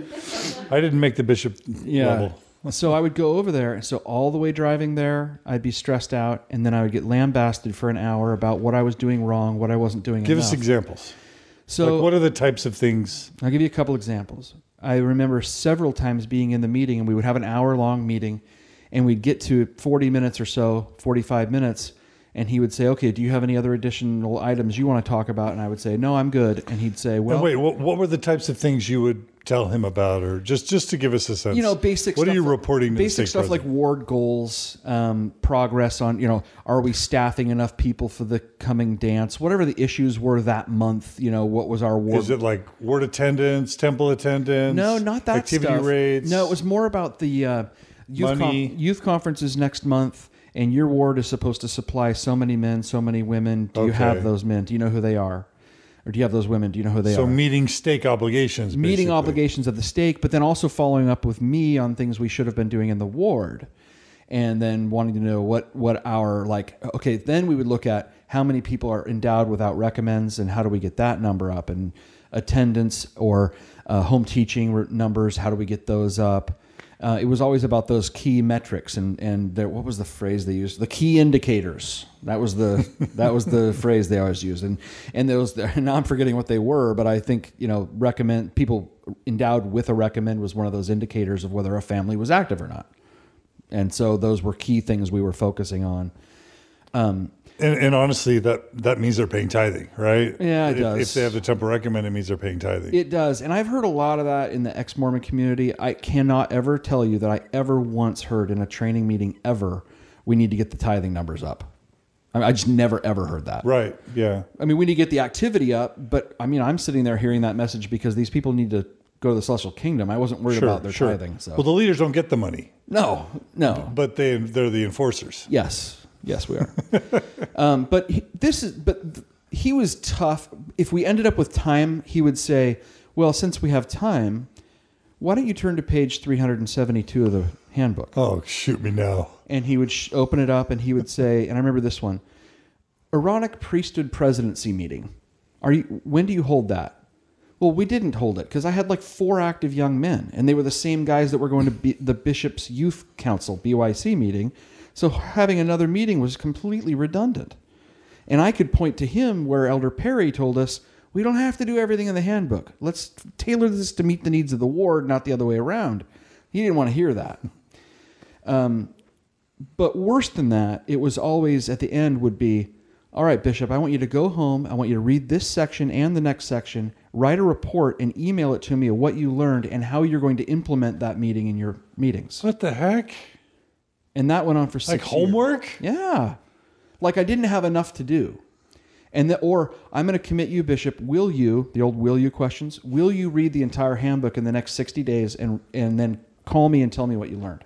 I didn't make the bishop level. So I would go over there. So all the way driving there, I'd be stressed out, and then I would get lambasted for an hour about what I was doing wrong, what I wasn't doing enough. Give us examples. So, like, what are the types of things? I'll give you a couple examples. I remember several times being in the meeting, and we would have an hour-long meeting, and we'd get to 40 minutes or so, 45 minutes, and he would say, okay, do you have any other additional items you want to talk about? And I would say, no, I'm good. And he'd say, well... And wait, what were the types of things you would tell him about, or just to give us a sense? You know, basic stuff. What are you reporting to the state president? Basic stuff like ward goals, progress on, you know, are we staffing enough people for the coming dance? Whatever the issues were that month, you know, what was our ward... Is it like ward attendance, temple attendance? No, not that stuff. Activity rates? No, it was more about the youth conferences next month. And your ward is supposed to supply so many men, so many women. Do you have those men? Do you know who they are? Or do you have those women? Do you know who they are? So meeting stake obligations, basically. Meeting obligations of the stake, but then also following up with me on things we should have been doing in the ward. And then wanting to know what our, like, okay, then we would look at how many people are endowed without recommends and how do we get that number up? And attendance or home teaching numbers, how do we get those up? It was always about those key metrics and what was the phrase they used? The key indicators. That was the phrase they always used. And those, now I'm forgetting what they were, but I think, you know, recommend, people endowed with a recommend was one of those indicators of whether a family was active or not. And so those were key things we were focusing on. And honestly, that means they're paying tithing, right? Yeah, it does. If they have the temple recommend, it means they're paying tithing. It does. And I've heard a lot of that in the ex-Mormon community. I cannot ever tell you that I ever once heard in a training meeting ever, we need to get the tithing numbers up. I mean, I just never, ever heard that. Right, yeah. I mean, we need to get the activity up, but I mean, I'm sitting there hearing that message because these people need to go to the celestial kingdom. I wasn't worried about their tithing. So. Well, the leaders don't get the money. No. But they're the enforcers. Yes, we are. But he was tough. If we ended up with time, he would say, well, since we have time, why don't you turn to page 372 of the handbook? Oh, shoot me now. And he would open it up and he would say, and I remember this one, Aaronic priesthood presidency meeting. When do you hold that? Well, we didn't hold it because I had like 4 active young men and they were the same guys that were going to be the Bishop's Youth Council, BYC meeting. So having another meeting was completely redundant. And I could point to him where Elder Perry told us, we don't have to do everything in the handbook. Let's tailor this to meet the needs of the ward, not the other way around. He didn't want to hear that. But worse than that, it was always at the end would be, all right, Bishop, I want you to go home. I want you to read this section and the next section, write a report and email it to me of what you learned and how you're going to implement that meeting in your meetings. What the heck? And that went on for 6 years. Like homework? Yeah. Like I didn't have enough to do. Or I'm going to commit you, Bishop, will you, the old will you questions, will you read the entire handbook in the next 60 days and then call me and tell me what you learned?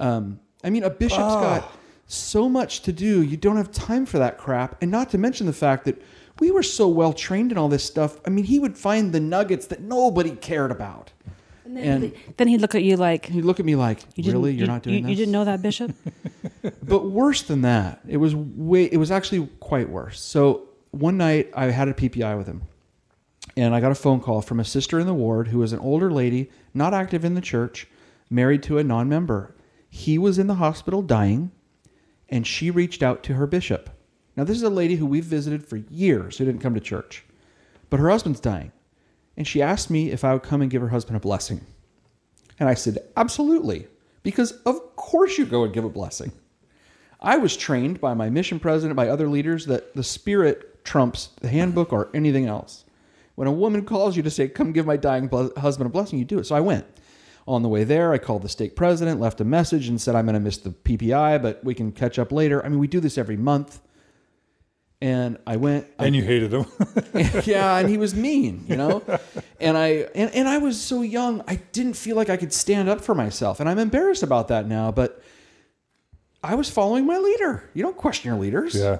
I mean, a bishop's got so much to do. You don't have time for that crap. And not to mention the fact that we were so well trained in all this stuff. I mean, he would find the nuggets that nobody cared about. And then he'd look at you like... He'd look at me like, really? You're not doing this? You didn't know that, Bishop? But worse than that, it was actually quite worse. So one night, I had a PPI with him. And I got a phone call from a sister in the ward who was an older lady, not active in the church, married to a non-member. He was in the hospital dying, and she reached out to her bishop. Now, this is a lady who we've visited for years who didn't come to church. But her husband's dying. And she asked me if I would come and give her husband a blessing. And I said, absolutely, because of course you go and give a blessing. I was trained by my mission president, by other leaders, that the spirit trumps the handbook or anything else. When a woman calls you to say, come give my dying husband a blessing, you do it. So I went. On the way there, I called the state president, left a message and said, I'm going to miss the PPI, but we can catch up later. I mean, we do this every month. And I went... And you hated him. Yeah, and he was mean, you know? And I was so young, I didn't feel like I could stand up for myself. And I'm embarrassed about that now, but I was following my leader. You don't question your leaders. Yeah.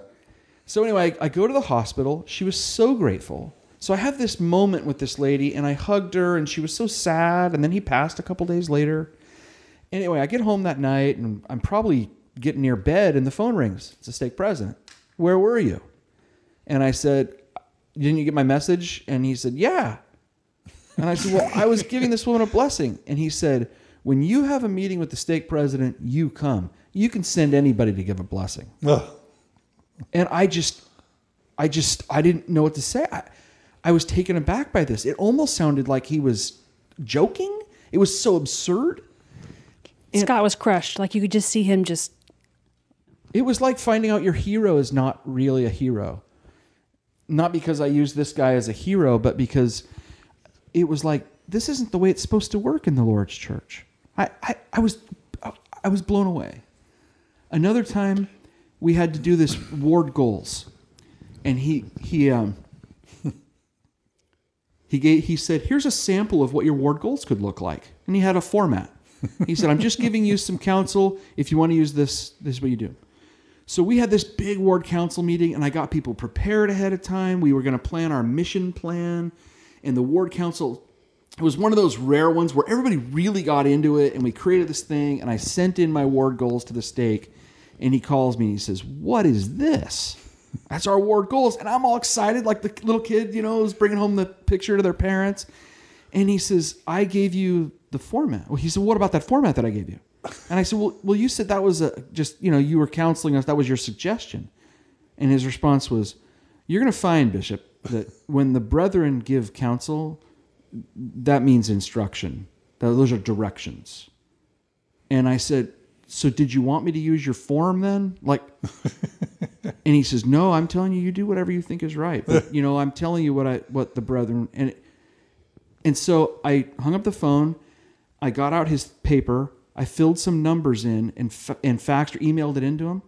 So anyway, I go to the hospital. She was so grateful. So I had this moment with this lady, and I hugged her, and she was so sad, and then he passed a couple days later. Anyway, I get home that night, and I'm probably getting near bed, and the phone rings. It's the stake president. Where were you? And I said, didn't you get my message? And he said, yeah. And I said, well, I was giving this woman a blessing. And he said, when you have a meeting with the stake president, you come. You can send anybody to give a blessing. Ugh. And I didn't know what to say. I was taken aback by this. It almost sounded like he was joking. It was so absurd. And Scott was crushed. Like you could just see him just. It was like finding out your hero is not really a hero. Not because I use this guy as a hero, but because it was like, this isn't the way it's supposed to work in the Lord's church. I was blown away. Another time we had to do this ward goals, and he said, here's a sample of what your ward goals could look like. And he had a format. He said, I'm just giving you some counsel. If you want to use this, this is what you do. So we had this big ward council meeting, and I got people prepared ahead of time. We were going to plan our mission plan, and the ward council, it was one of those rare ones where everybody really got into it, and we created this thing, and I sent in my ward goals to the stake, and he calls me, and he says, what is this? That's our ward goals. And I'm all excited, like the little kid, you know, is bringing home the picture to their parents. And he says, I gave you the format. Well, he said, what about that format that I gave you? And I said, well, you said that was just, you know, you were counseling us. That was your suggestion. And his response was, you're going to find, Bishop, that when the brethren give counsel, that means instruction. Those are directions. And I said, so did you want me to use your form then? Like, and he says, no, I'm telling you, you do whatever you think is right. But, you know, I'm telling you what the brethren, and so I hung up the phone. I got out his paper. I filled some numbers in and faxed or emailed it into him.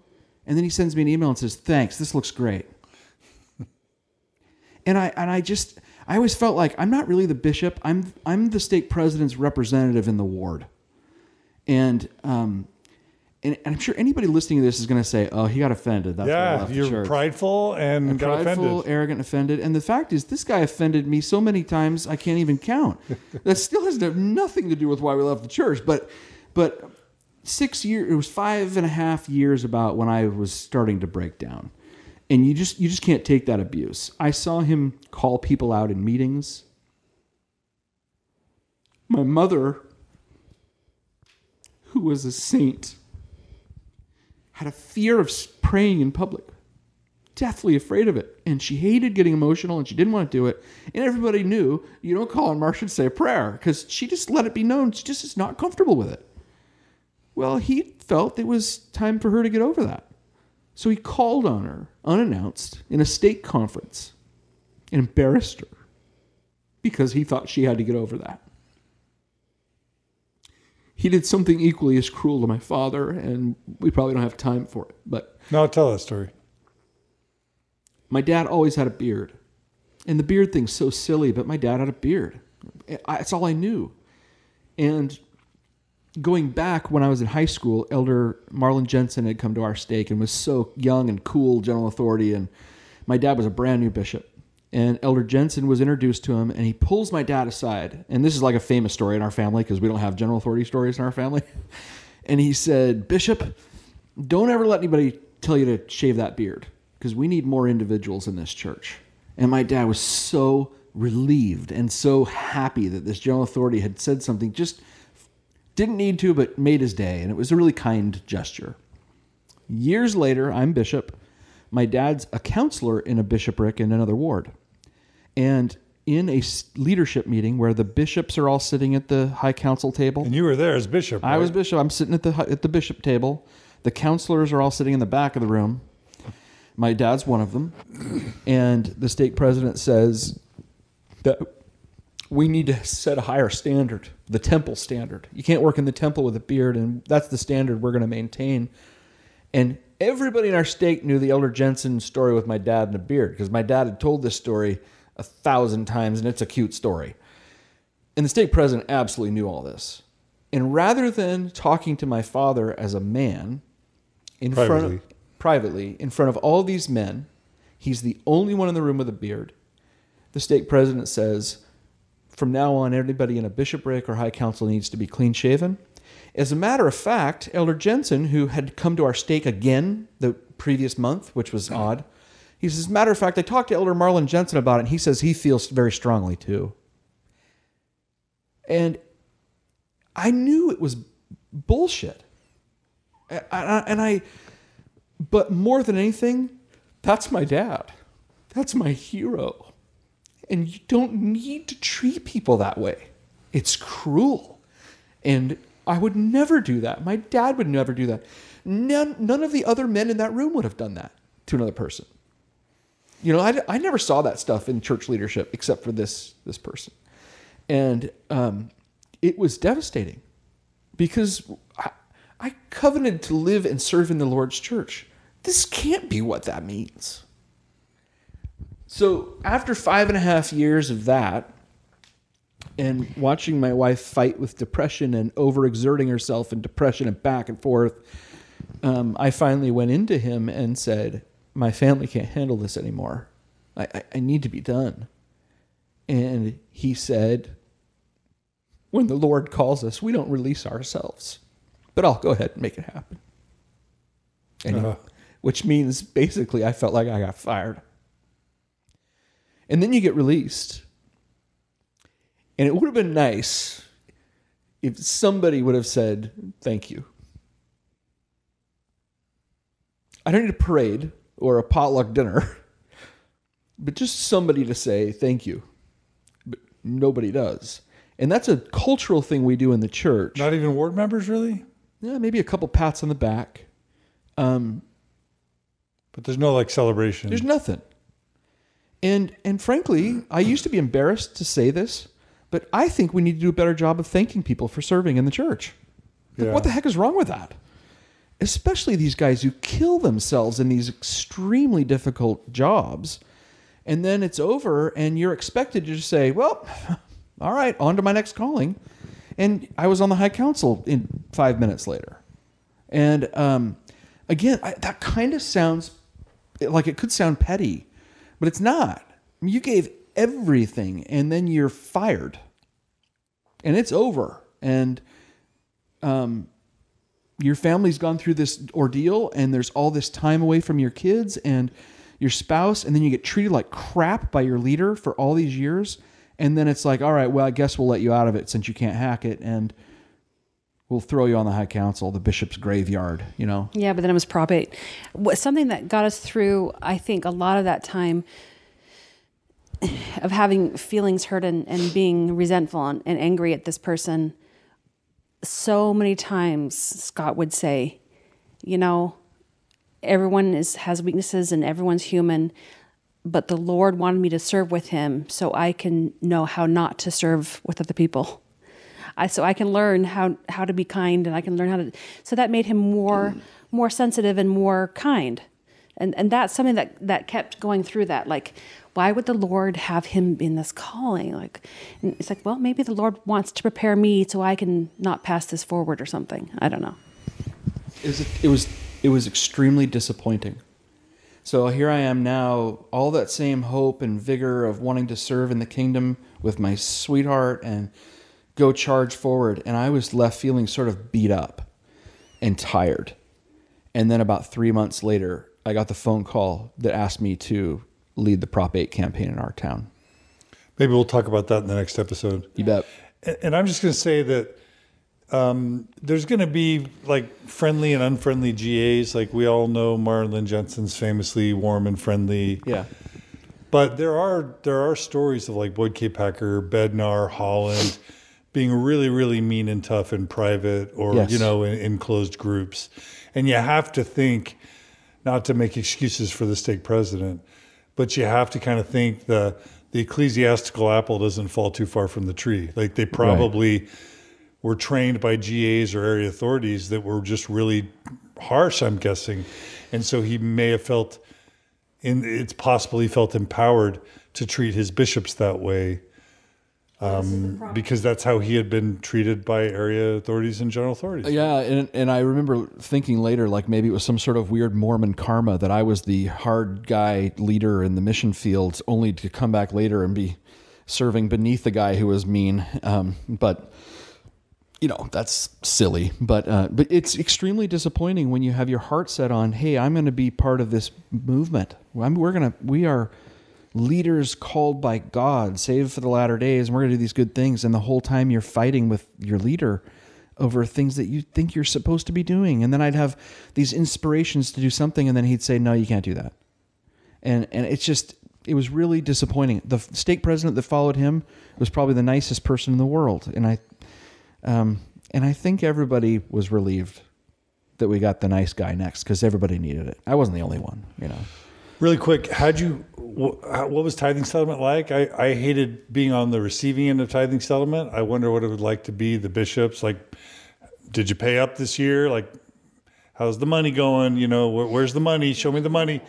And then he sends me an email and says, thanks, this looks great. And I always felt like I'm not really the bishop. I'm the stake president's representative in the ward. And I'm sure anybody listening to this is going to say, oh, he got offended. That's why I left the church. You're prideful and got offended. Prideful, arrogant, offended. And the fact is, this guy offended me so many times, I can't even count. That still has nothing to do with why we left the church. But 6 years, it was 5.5 years about when I was starting to break down. And you just can't take that abuse. I saw him call people out in meetings. My mother, who was a saint, had a fear of praying in public, deathly afraid of it. And she hated getting emotional, and she didn't want to do it. And everybody knew, you don't call on Marcia to say a prayer, because she just let it be known. She just is not comfortable with it. Well, he felt it was time for her to get over that. So he called on her, unannounced, in a state conference, and embarrassed her because he thought she had to get over that. He did something equally as cruel to my father, and we probably don't have time for it. But no, tell that story. My dad always had a beard, and the beard thing's so silly, but my dad had a beard. That's all I knew. And going back when I was in high school, Elder Marlon Jensen had come to our stake and was so young and cool, general authority, and my dad was a brand new bishop. And Elder Jensen was introduced to him, and he pulls my dad aside. And this is like a famous story in our family because we don't have general authority stories in our family. And he said, Bishop, don't ever let anybody tell you to shave that beard because we need more individuals in this church. And my dad was so relieved and so happy that this general authority had said something, just didn't need to, but made his day. And it was a really kind gesture. Years later, I'm bishop. My dad's a counselor in a bishopric in another ward. And in a leadership meeting where the bishops are all sitting at the high council table. And you were there as bishop, right? I was bishop. I'm sitting at the bishop table. The counselors are all sitting in the back of the room. My dad's one of them. And the stake president says that we need to set a higher standard, the temple standard. You can't work in the temple with a beard, and that's the standard we're going to maintain. And everybody in our stake knew the Elder Jensen story with my dad and a beard because my dad had told this story 1,000 times, and it's a cute story. And the stake president absolutely knew all this. And rather than talking to my father as a man privately in front of all these men, he's the only one in the room with a beard. The state president says, from now on, everybody in a bishopric or high council needs to be clean-shaven. As a matter of fact, Elder Jensen, who had come to our stake again the previous month, which was odd, he says, as a matter of fact, I talked to Elder Marlon Jensen about it, and he says he feels very strongly too. And I knew it was bullshit. But more than anything, that's my dad. That's my hero. And you don't need to treat people that way. It's cruel. And I would never do that. My dad would never do that. None of the other men in that room would have done that to another person. You know, I never saw that stuff in church leadership except for this person. And it was devastating because I covenanted to live and serve in the Lord's church. This can't be what that means. So after 5.5 years of that and watching my wife fight with depression and overexerting herself in depression and back and forth, I finally went into him and said, my family can't handle this anymore. I need to be done. And he said, when the Lord calls us, we don't release ourselves, but I'll go ahead and make it happen. And which means basically I felt like I got fired. And then you get released. And it would have been nice if somebody would have said, thank you. I don't need a parade or a potluck dinner, but just somebody to say thank you. But nobody does. And that's a cultural thing we do in the church. Not even ward members, really? Yeah, maybe a couple pats on the back. But there's no like celebration. There's nothing. And frankly, I used to be embarrassed to say this, but I think we need to do a better job of thanking people for serving in the church. Like, yeah. What the heck is wrong with that? Especially these guys who kill themselves in these extremely difficult jobs. And then it's over and you're expected to just say, well, all right, on to my next calling. And I was on the high council in 5 minutes later. And again, that kind of sounds like it could sound petty, but it's not. I mean, you gave everything and then you're fired and it's over. And your family's gone through this ordeal and there's all this time away from your kids and your spouse. And then you get treated like crap by your leader for all these years. And then it's like, all right, well, I guess we'll let you out of it since you can't hack it. And we'll throw you on the high council, the bishop's graveyard, you know? Yeah, but then it was Prop 8. Something that got us through, I think, a lot of that time of having feelings hurt and being resentful and angry at this person. So many times Scott would say, you know, everyone has weaknesses and everyone's human, but the Lord wanted me to serve with him so I can know how not to serve with other people. So I can learn how to be kind, and I can learn how to... So that made him more sensitive and more kind. And that's something that kept going through that. Like, why would the Lord have him in this calling? Like, and it's like, well, maybe the Lord wants to prepare me so I can not pass this forward or something. I don't know. It was extremely disappointing. So here I am now, all that same hope and vigor of wanting to serve in the kingdom with my sweetheart and go charge forward. And I was left feeling sort of beat up and tired. And then about 3 months later, I got the phone call that asked me to lead the Prop 8 campaign in our town. Maybe we'll talk about that in the next episode. You bet. And I'm just going to say that there's going to be like friendly and unfriendly GAs. Like we all know Marlon Jensen's famously warm and friendly. Yeah. But there are stories of like Boyd K. Packer, Bednar, Holland being really, really mean and tough in private or, yes, you know, in closed groups. And you have to think, not to make excuses for the state president, but you have to kind of think the ecclesiastical apple doesn't fall too far from the tree. Like they probably were trained by GAs or area authorities that were just really harsh, I'm guessing. And so he may have felt, it's possibly felt empowered to treat his bishops that way. because that's how he had been treated by area authorities and general authorities. Yeah, and I remember thinking later, like maybe it was some sort of weird Mormon karma that I was the hard guy leader in the mission fields, only to come back later and be serving beneath the guy who was mean. But you know, that's silly, but it's extremely disappointing when you have your heart set on, hey, I'm going to be part of this movement. We are leaders called by God, saved for the latter days, and we're going to do these good things. And the whole time you're fighting with your leader over things that you think you're supposed to be doing. And then I'd have these inspirations to do something, and then he'd say, no, you can't do that. And it's just, it was really disappointing. The stake president that followed him was probably the nicest person in the world. And I think everybody was relieved that we got the nice guy next, because everybody needed it. I wasn't the only one, you know. Really quick, what was tithing settlement like? I hated being on the receiving end of tithing settlement. I wonder what it would like to be the bishops. Like, did you pay up this year? Like, how's the money going? You know, where's the money? Show me the money.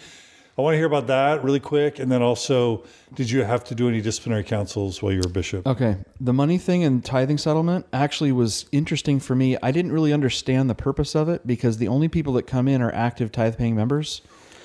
I want to hear about that really quick. And then also, did you have to do any disciplinary councils while you were bishop? Okay. The money thing and tithing settlement actually was interesting for me. I didn't really understand the purpose of it, because the only people that come in are active tithe paying members.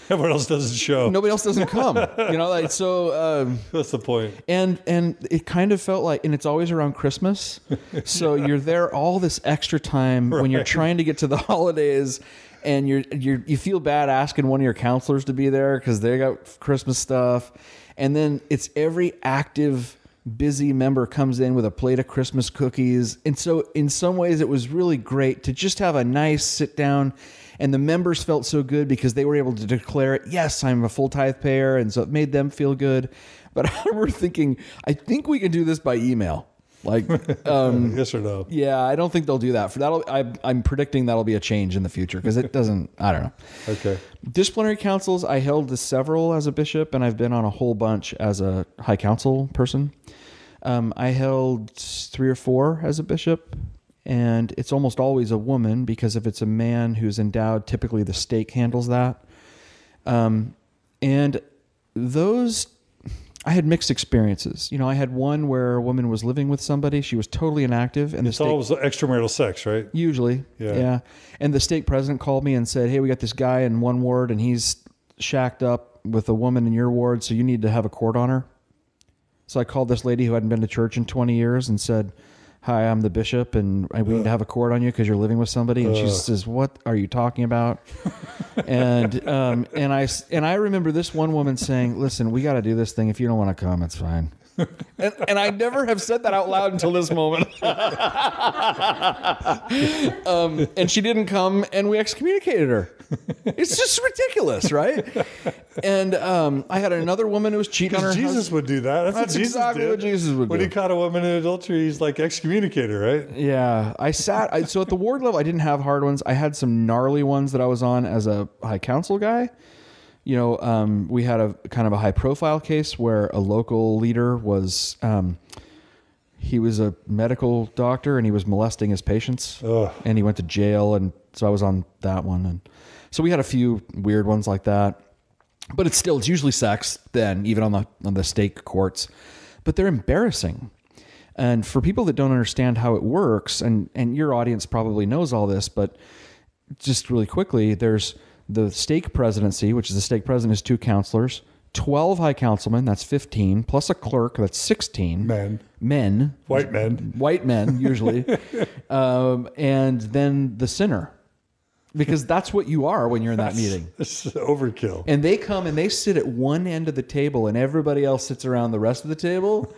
Everyone else doesn't show. Nobody else doesn't come. You know, like, so... that's the point. And it kind of felt like... And it's always around Christmas. So you're there all this extra time when you're trying to get to the holidays... And you feel bad asking one of your counselors to be there because they got Christmas stuff. And then it's every active, busy member comes in with a plate of Christmas cookies. And so in some ways it was really great to just have a nice sit down. And the members felt so good because they were able to declare, yes, I'm a full tithe payer. And so it made them feel good. But I remember thinking, I think we can do this by email. Like, yes or no? Yeah, I don't think they'll do that. For that, I'm predicting that'll be a change in the future, because it doesn't. I don't know. Okay. Disciplinary councils, I held to several as a bishop, and I've been on a whole bunch as a high council person. I held 3 or 4 as a bishop, and it's almost always a woman, because if it's a man who's endowed, typically the stake handles that. And those. I had mixed experiences. You know, I had one where a woman was living with somebody. She was totally inactive. And it's always extramarital sex, right? Usually. Yeah. And the stake president called me and said, hey, we got this guy in one ward and he's shacked up with a woman in your ward, so you need to have a court on her. So I called this lady who hadn't been to church in 20 years and said, hi, I'm the bishop, and we need to have a court on you because you're living with somebody. And she says, what are you talking about? And I remember this one woman saying, listen, we got to do this thing. If you don't want to come, it's fine. And I never have said that out loud until this moment. And she didn't come, and we excommunicated her. It's just ridiculous, right? And I had another woman who was cheating on her husband. Jesus would do that. That's what exactly Jesus did. What Jesus would do. When he caught a woman in adultery, he's like, excommunicate her, right? Yeah. So at the ward level, I didn't have hard ones. I had some gnarly ones that I was on as a high council guy. You know, we had a kind of a high profile case where a local leader was, he was a medical doctor and he was molesting his patients. Ugh. And he went to jail. And so I was on that one. And so we had a few weird ones like that, but it's usually sex then, even on the stake courts, but they're embarrassing. And for people that don't understand how it works, and your audience probably knows all this, but just really quickly, there's the stake presidency, which is the stake president is 2 counselors, 12 high councilmen, that's 15, plus a clerk, that's 16. Men. White men, usually. And then the sinner, because that's what you are when you're in that meeting. It's overkill. And they come and they sit at one end of the table and everybody else sits around the rest of the table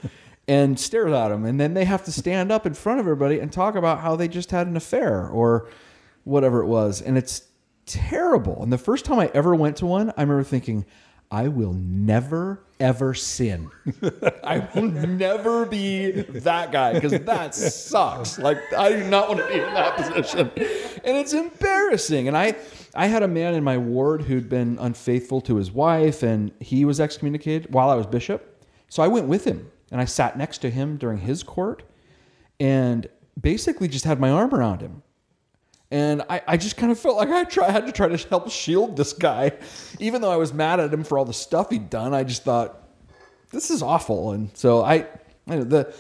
and stares at them. And then they have to stand up in front of everybody and talk about how they just had an affair or whatever it was. And it's terrible. And the first time I ever went to one, I remember thinking, I will never, ever sin. I will never be that guy, because that sucks. Like, I do not want to be in that position. And it's embarrassing. And I had a man in my ward who'd been unfaithful to his wife, and he was excommunicated while I was bishop. So I went with him and I sat next to him during his court and basically just had my arm around him. And I just kind of felt like I had to try to help shield this guy. Even though I was mad at him for all the stuff he'd done, I just thought, this is awful. And so I, the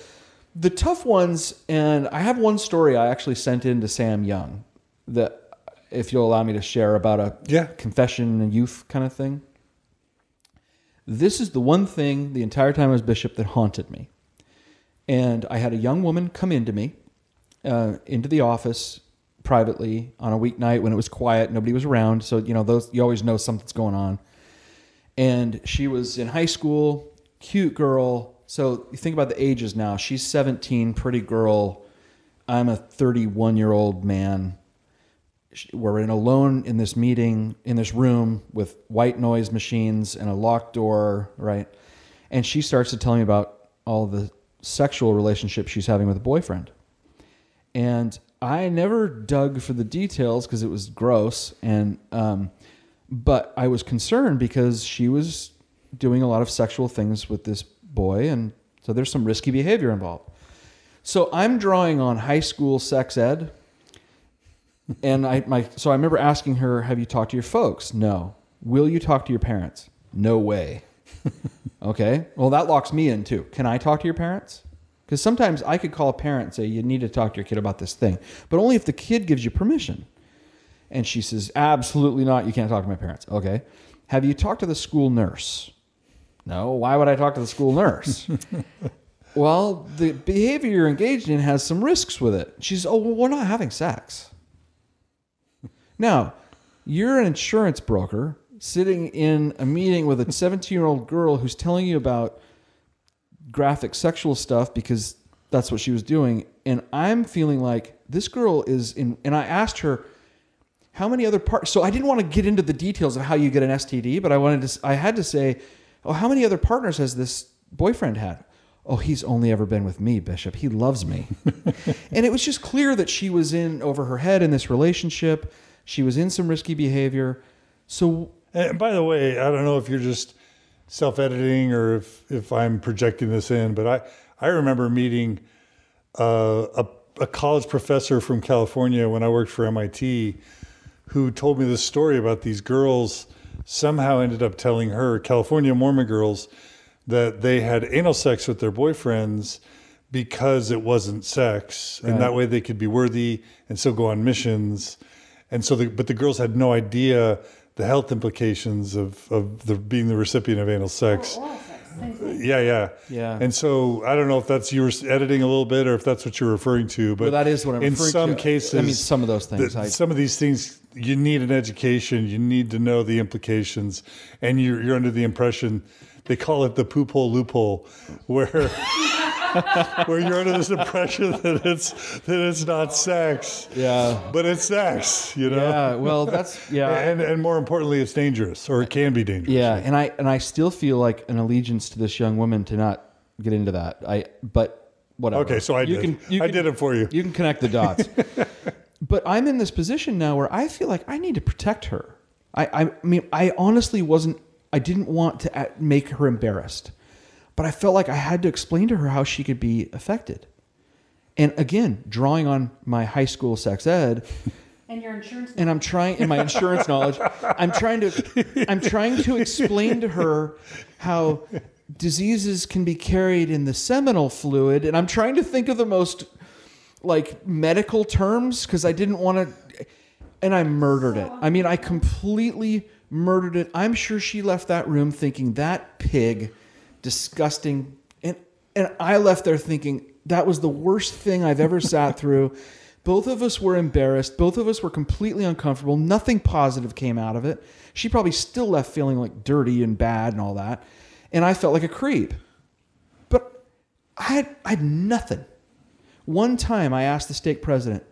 the tough ones, and I have one story I actually sent in to Sam Young that, if you'll allow me to share, about a confession and youth kind of thing. This is the one thing the entire time I was bishop that haunted me. And I had a young woman come into me, into the office privately on a weeknight when it was quiet, nobody was around. So, you know, those, you always know something's going on. And she was in high school, cute girl. So you think about the ages now. She's 17, pretty girl. I'm a 31-year-old man. We're alone in this meeting, in this room with white noise machines and a locked door, right? And she starts to tell me about all the sexual relationship she's having with a boyfriend. And I never dug for the details because it was gross. And but I was concerned because she was doing a lot of sexual things with this boy. And so there's some risky behavior involved. So I'm drawing on high school sex ed. And I remember asking her, have you talked to your folks? No. Will you talk to your parents? No way. Okay. Well, that locks me in too. Can I talk to your parents? Because sometimes I could call a parent and say, you need to talk to your kid about this thing, but only if the kid gives you permission. And she says, absolutely not. You can't talk to my parents. Okay. Have you talked to the school nurse? No. Why would I talk to the school nurse? Well, the behavior you're engaged in has some risks with it. She says, oh, well, we're not having sex. Now, you're an insurance broker sitting in a meeting with a 17-year-old girl who's telling you about graphic sexual stuff because that's what she was doing. And I'm feeling like this girl is in... And I asked her how many other parts... So I didn't want to get into the details of how you get an STD, but I had to say, oh, how many other partners has this boyfriend had? Oh, he's only ever been with me, Bishop. He loves me. And it was just clear that she was in over her head in this relationship. She was in some risky behavior. So, and by the way, I don't know if you're just self-editing or if I'm projecting this in, but I remember meeting a college professor from California when I worked for MIT who told me this story about these girls somehow ended up telling her, California Mormon girls, that they had anal sex with their boyfriends because it wasn't sex. Right. And that way they could be worthy and still go on missions. And so, but the girls had no idea the health implications of being the recipient of anal sex. Oral sex. Yeah. And so I don't know if that's you were editing a little bit or if that's what you're referring to. But well, that is what I'm referring to. In some cases, I mean, some of those things. Some of these things, you need an education. You need to know the implications, and you're under the impression they call it the poop hole loophole, where. Where you're under this impression that it's not sex, but it's sex, you know. Yeah, well, that's and more importantly, it's dangerous, or it can be dangerous. Yeah, and I still feel like an allegiance to this young woman to not get into that. But whatever. Okay, so I did it for you. You can connect the dots. But I'm in this position now where I feel like I need to protect her. I mean, I honestly wasn't. I didn't want to make her embarrassed. But I felt like I had to explain to her how she could be affected. And again, drawing on my high school sex ed. And your insurance knowledge. And I'm trying, in my insurance knowledge, I'm trying to explain to her how diseases can be carried in the seminal fluid. And I'm trying to think of the most like medical terms because I didn't want to. And I murdered it. I mean, I completely murdered it. I'm sure she left that room thinking that pig... disgusting. And I left there thinking that was the worst thing I've ever sat through. Both of us were embarrassed. Both of us were completely uncomfortable. Nothing positive came out of it. She probably still left feeling like dirty and bad and all that. And I felt like a creep, but I had nothing. One time I asked the stake president,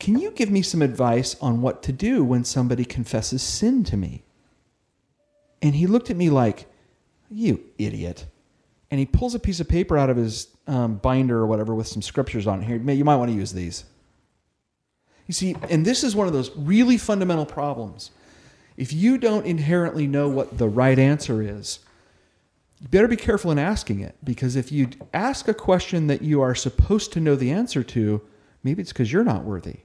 can you give me some advice on what to do when somebody confesses sin to me? And he looked at me like, you idiot. And he pulls a piece of paper out of his binder or whatever with some scriptures on it. Here, you might want to use these. You see, and this is one of those really fundamental problems. If you don't inherently know what the right answer is, you better be careful in asking it. Because if you ask a question that you are supposed to know the answer to, maybe it's because you're not worthy.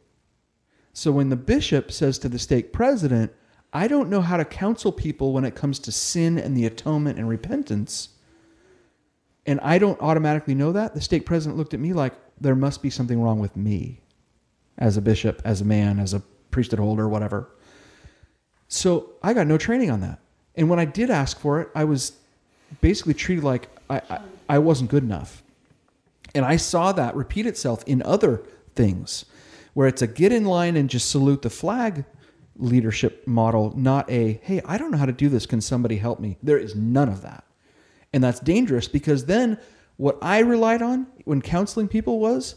So when the bishop says to the stake president, I don't know how to counsel people when it comes to sin and the atonement and repentance, and I don't automatically know that, the stake president looked at me like there must be something wrong with me as a bishop, as a man, as a priesthood holder, whatever. So I got no training on that. And when I did ask for it, I was basically treated like I wasn't good enough. And I saw that repeat itself in other things, where it's a get in line and just salute the flag leadership model, not a, hey, I don't know how to do this, can somebody help me? There is none of that. And that's dangerous, because then what I relied on when counseling people was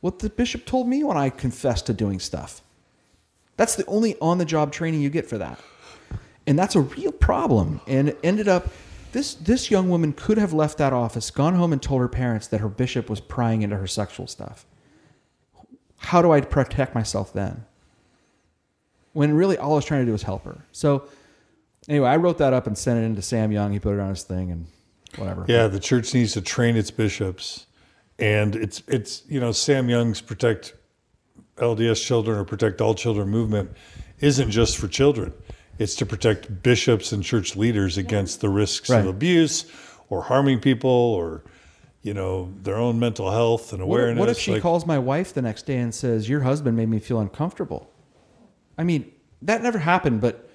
what the bishop told me when I confessed to doing stuff. That's the only on-the-job training you get for that. And that's a real problem. And it ended up, this young woman could have left that office, gone home and told her parents that her bishop was prying into her sexual stuff. How do I protect myself then? When really all I was trying to do was help her. So anyway, I wrote that up and sent it into Sam Young. He put it on his thing and whatever. Yeah, the church needs to train its bishops. And it's you know, Sam Young's Protect LDS Children or Protect All Children movement isn't just for children. It's to protect bishops and church leaders against the risks of abuse or harming people or, you know, their own mental health and awareness. What if she calls my wife the next day and says, your husband made me feel uncomfortable? I mean, that never happened, but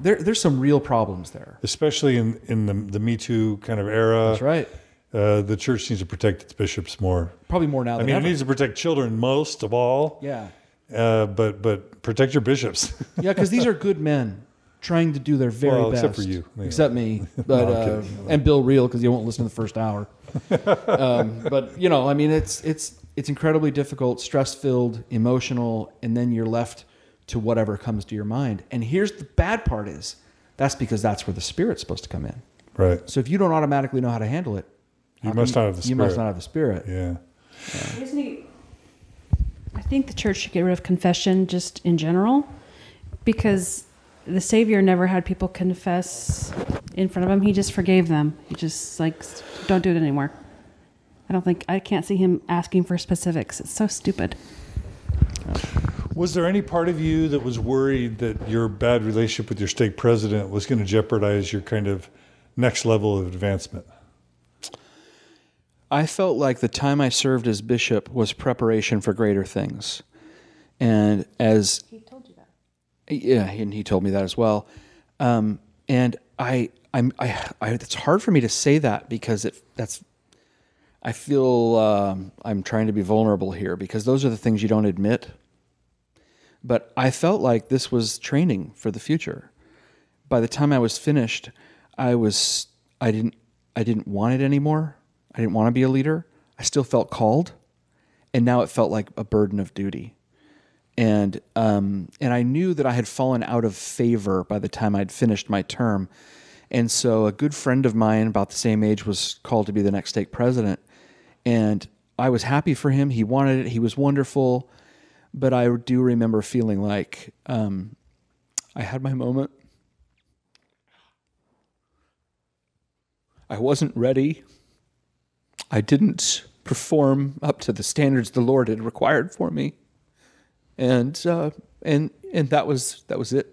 there's some real problems there. Especially in the Me Too kind of era. That's right. The church needs to protect its bishops more. Probably more now than ever. It needs to protect children most of all. Yeah. But protect your bishops. Yeah, because these are good men trying to do their very best. Except for you. Maybe. Except me. But, no, and Bill Reel, because he won't listen to the first hour. But, you know, I mean, it's incredibly difficult, stress-filled, emotional, and then you're left to whatever comes to your mind. And here's the bad part is, that's because that's where the Spirit's supposed to come in. Right. So if you don't automatically know how to handle it, you must not have the Spirit. Yeah. Isn't he, I think the church should get rid of confession just in general, because the Savior never had people confess in front of him. He just forgave them. He just like, don't do it anymore. I can't see him asking for specifics. It's so stupid. Was there any part of you that was worried that your bad relationship with your stake president was going to jeopardize your kind of next level of advancement? I felt like the time I served as bishop was preparation for greater things. And as... He told you that. Yeah, and he told me that as well. And I it's hard for me to say that because I feel I'm trying to be vulnerable here, because those are the things you don't admit. But I felt like this was training for the future. By the time I was finished, I didn't want it anymore. I didn't want to be a leader. I still felt called, and now it felt like a burden of duty. And I knew that I had fallen out of favor by the time I'd finished my term. And so a good friend of mine about the same age was called to be the next stake president, and I was happy for him. He wanted it. He was wonderful. But I do remember feeling like I had my moment. I wasn't ready. I didn't perform up to the standards the Lord had required for me, and that was it.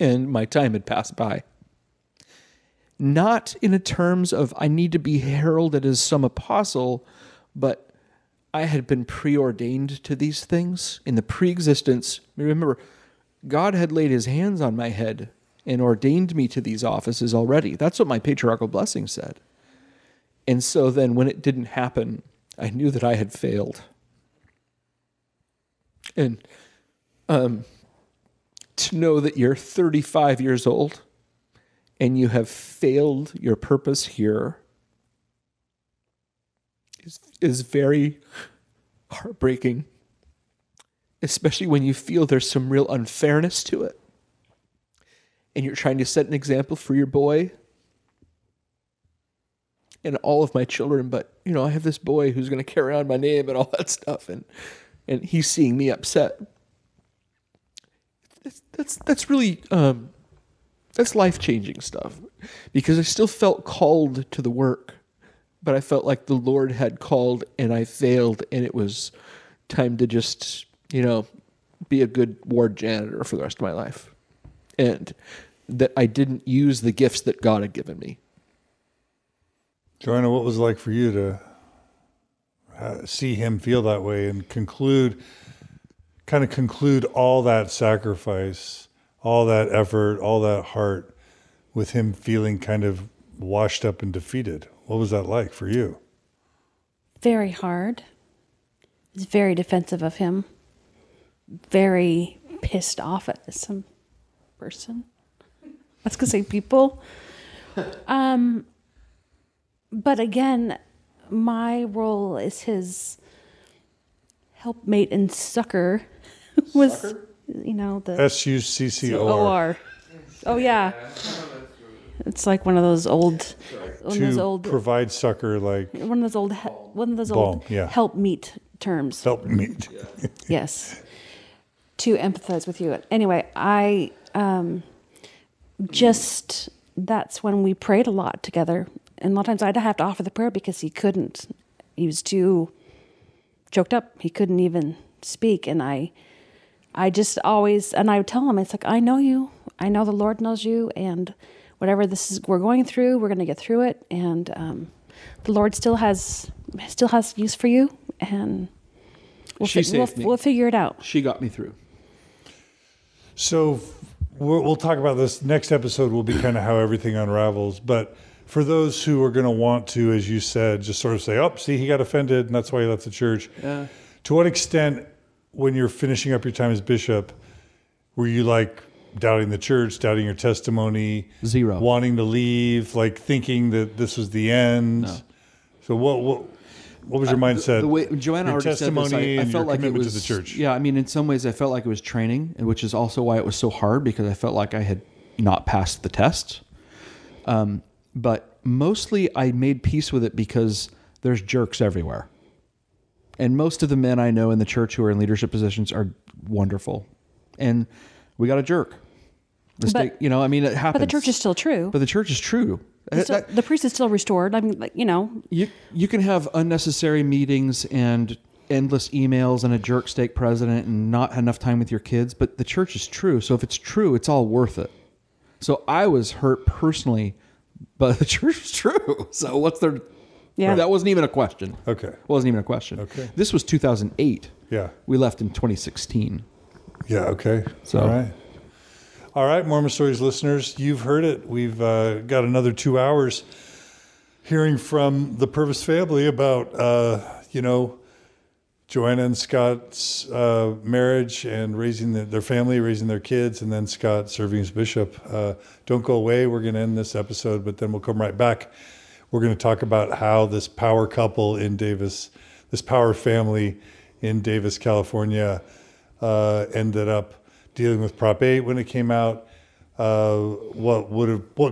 And my time had passed by. Not in a terms of I need to be heralded as some apostle, but I had been preordained to these things in the preexistence. Remember, God had laid his hands on my head and ordained me to these offices already. That's what my patriarchal blessing said. And so then when it didn't happen, I knew that I had failed. And to know that you're 35 years old and you have failed your purpose here is very heartbreaking, especially when you feel there's some real unfairness to it. And you're trying to set an example for your boy and all of my children, but, you know, I have this boy who's going to carry on my name and all that stuff, and he's seeing me upset. That's really, that's life-changing stuff, because I still felt called to the work. But I felt like the Lord had called and I failed, and it was time to just, you know, be a good ward janitor for the rest of my life. And that I didn't use the gifts that God had given me. Joanna, what was it like for you to see him feel that way and conclude all that sacrifice, all that effort, all that heart with him feeling kind of washed up and defeated? What was that like for you? Very hard. I was very defensive of him. Very pissed off at some person. I was going to say people. But again, my role as his helpmate and sucker was, you know, the S-U-C-C-O-R. Oh, yeah. It's like one of those old, provide sucker, like one of those old help meet terms. Help meet. Yes. To empathize with you. Anyway, I that's when we prayed a lot together. And a lot of times I'd have to offer the prayer because he couldn't. He was too choked up. He couldn't even speak. And I just always, and I would tell him, it's like, I know you. I know the Lord knows you. And whatever this is we're going through, we're going to get through it. And the Lord still has use for you. And we'll figure it out. She got me through. So we'll talk about this. Next episode will be kind of how everything unravels. But for those who are going to want to, as you said, just sort of say, oh, see, he got offended, and that's why he left the church. Yeah. To what extent, when you're finishing up your time as bishop, were you like doubting the church, doubting your testimony? Zero. Wanting to leave, like thinking that this was the end? No. So what was your mindset? The way Joanna already said this, I felt like it was, to the church. Yeah, I mean, in some ways I felt like it was training, which is also why it was so hard, because I felt like I had not passed the test. But mostly I made peace with it because there's jerks everywhere. And most of the men I know in the church who are in leadership positions are wonderful. And we got a jerk. It happens. But the church is still true. The priest is still restored. I mean, You can have unnecessary meetings and endless emails and a jerk stake president and not enough time with your kids, but the church is true. So if it's true, it's all worth it. So I was hurt personally, but the church is true. So what's their... Yeah. That wasn't even a question. Okay. This was 2008. Yeah. We left in 2016. Yeah, okay. So. All right, Mormon Stories listeners, you've heard it. We've got another 2 hours hearing from the Purvis family about, Joanna and Scott's marriage and raising their family, raising their kids, and then Scott serving as bishop. Don't go away. We're going to end this episode, but then we'll come right back. We're going to talk about how this power couple in Davis, this power family in Davis, California, ended up dealing with Prop 8 when it came out. What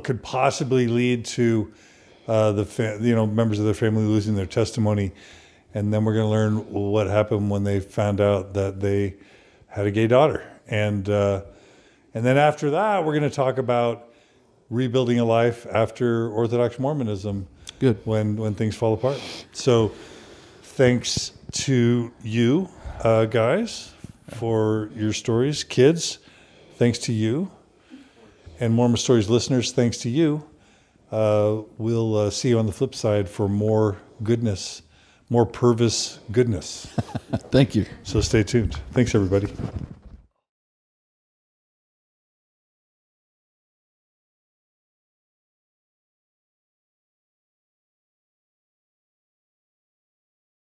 could possibly lead to members of their family losing their testimony, and then we're going to learn what happened when they found out that they had a gay daughter, and then after that we're going to talk about rebuilding a life after Orthodox Mormonism. Good. When things fall apart. So thanks to you guys for your stories. Kids, thanks to you. And Mormon Stories listeners, thanks to you. We'll see you on the flip side for more goodness, more Purvis goodness. Thank you. So stay tuned. Thanks, everybody.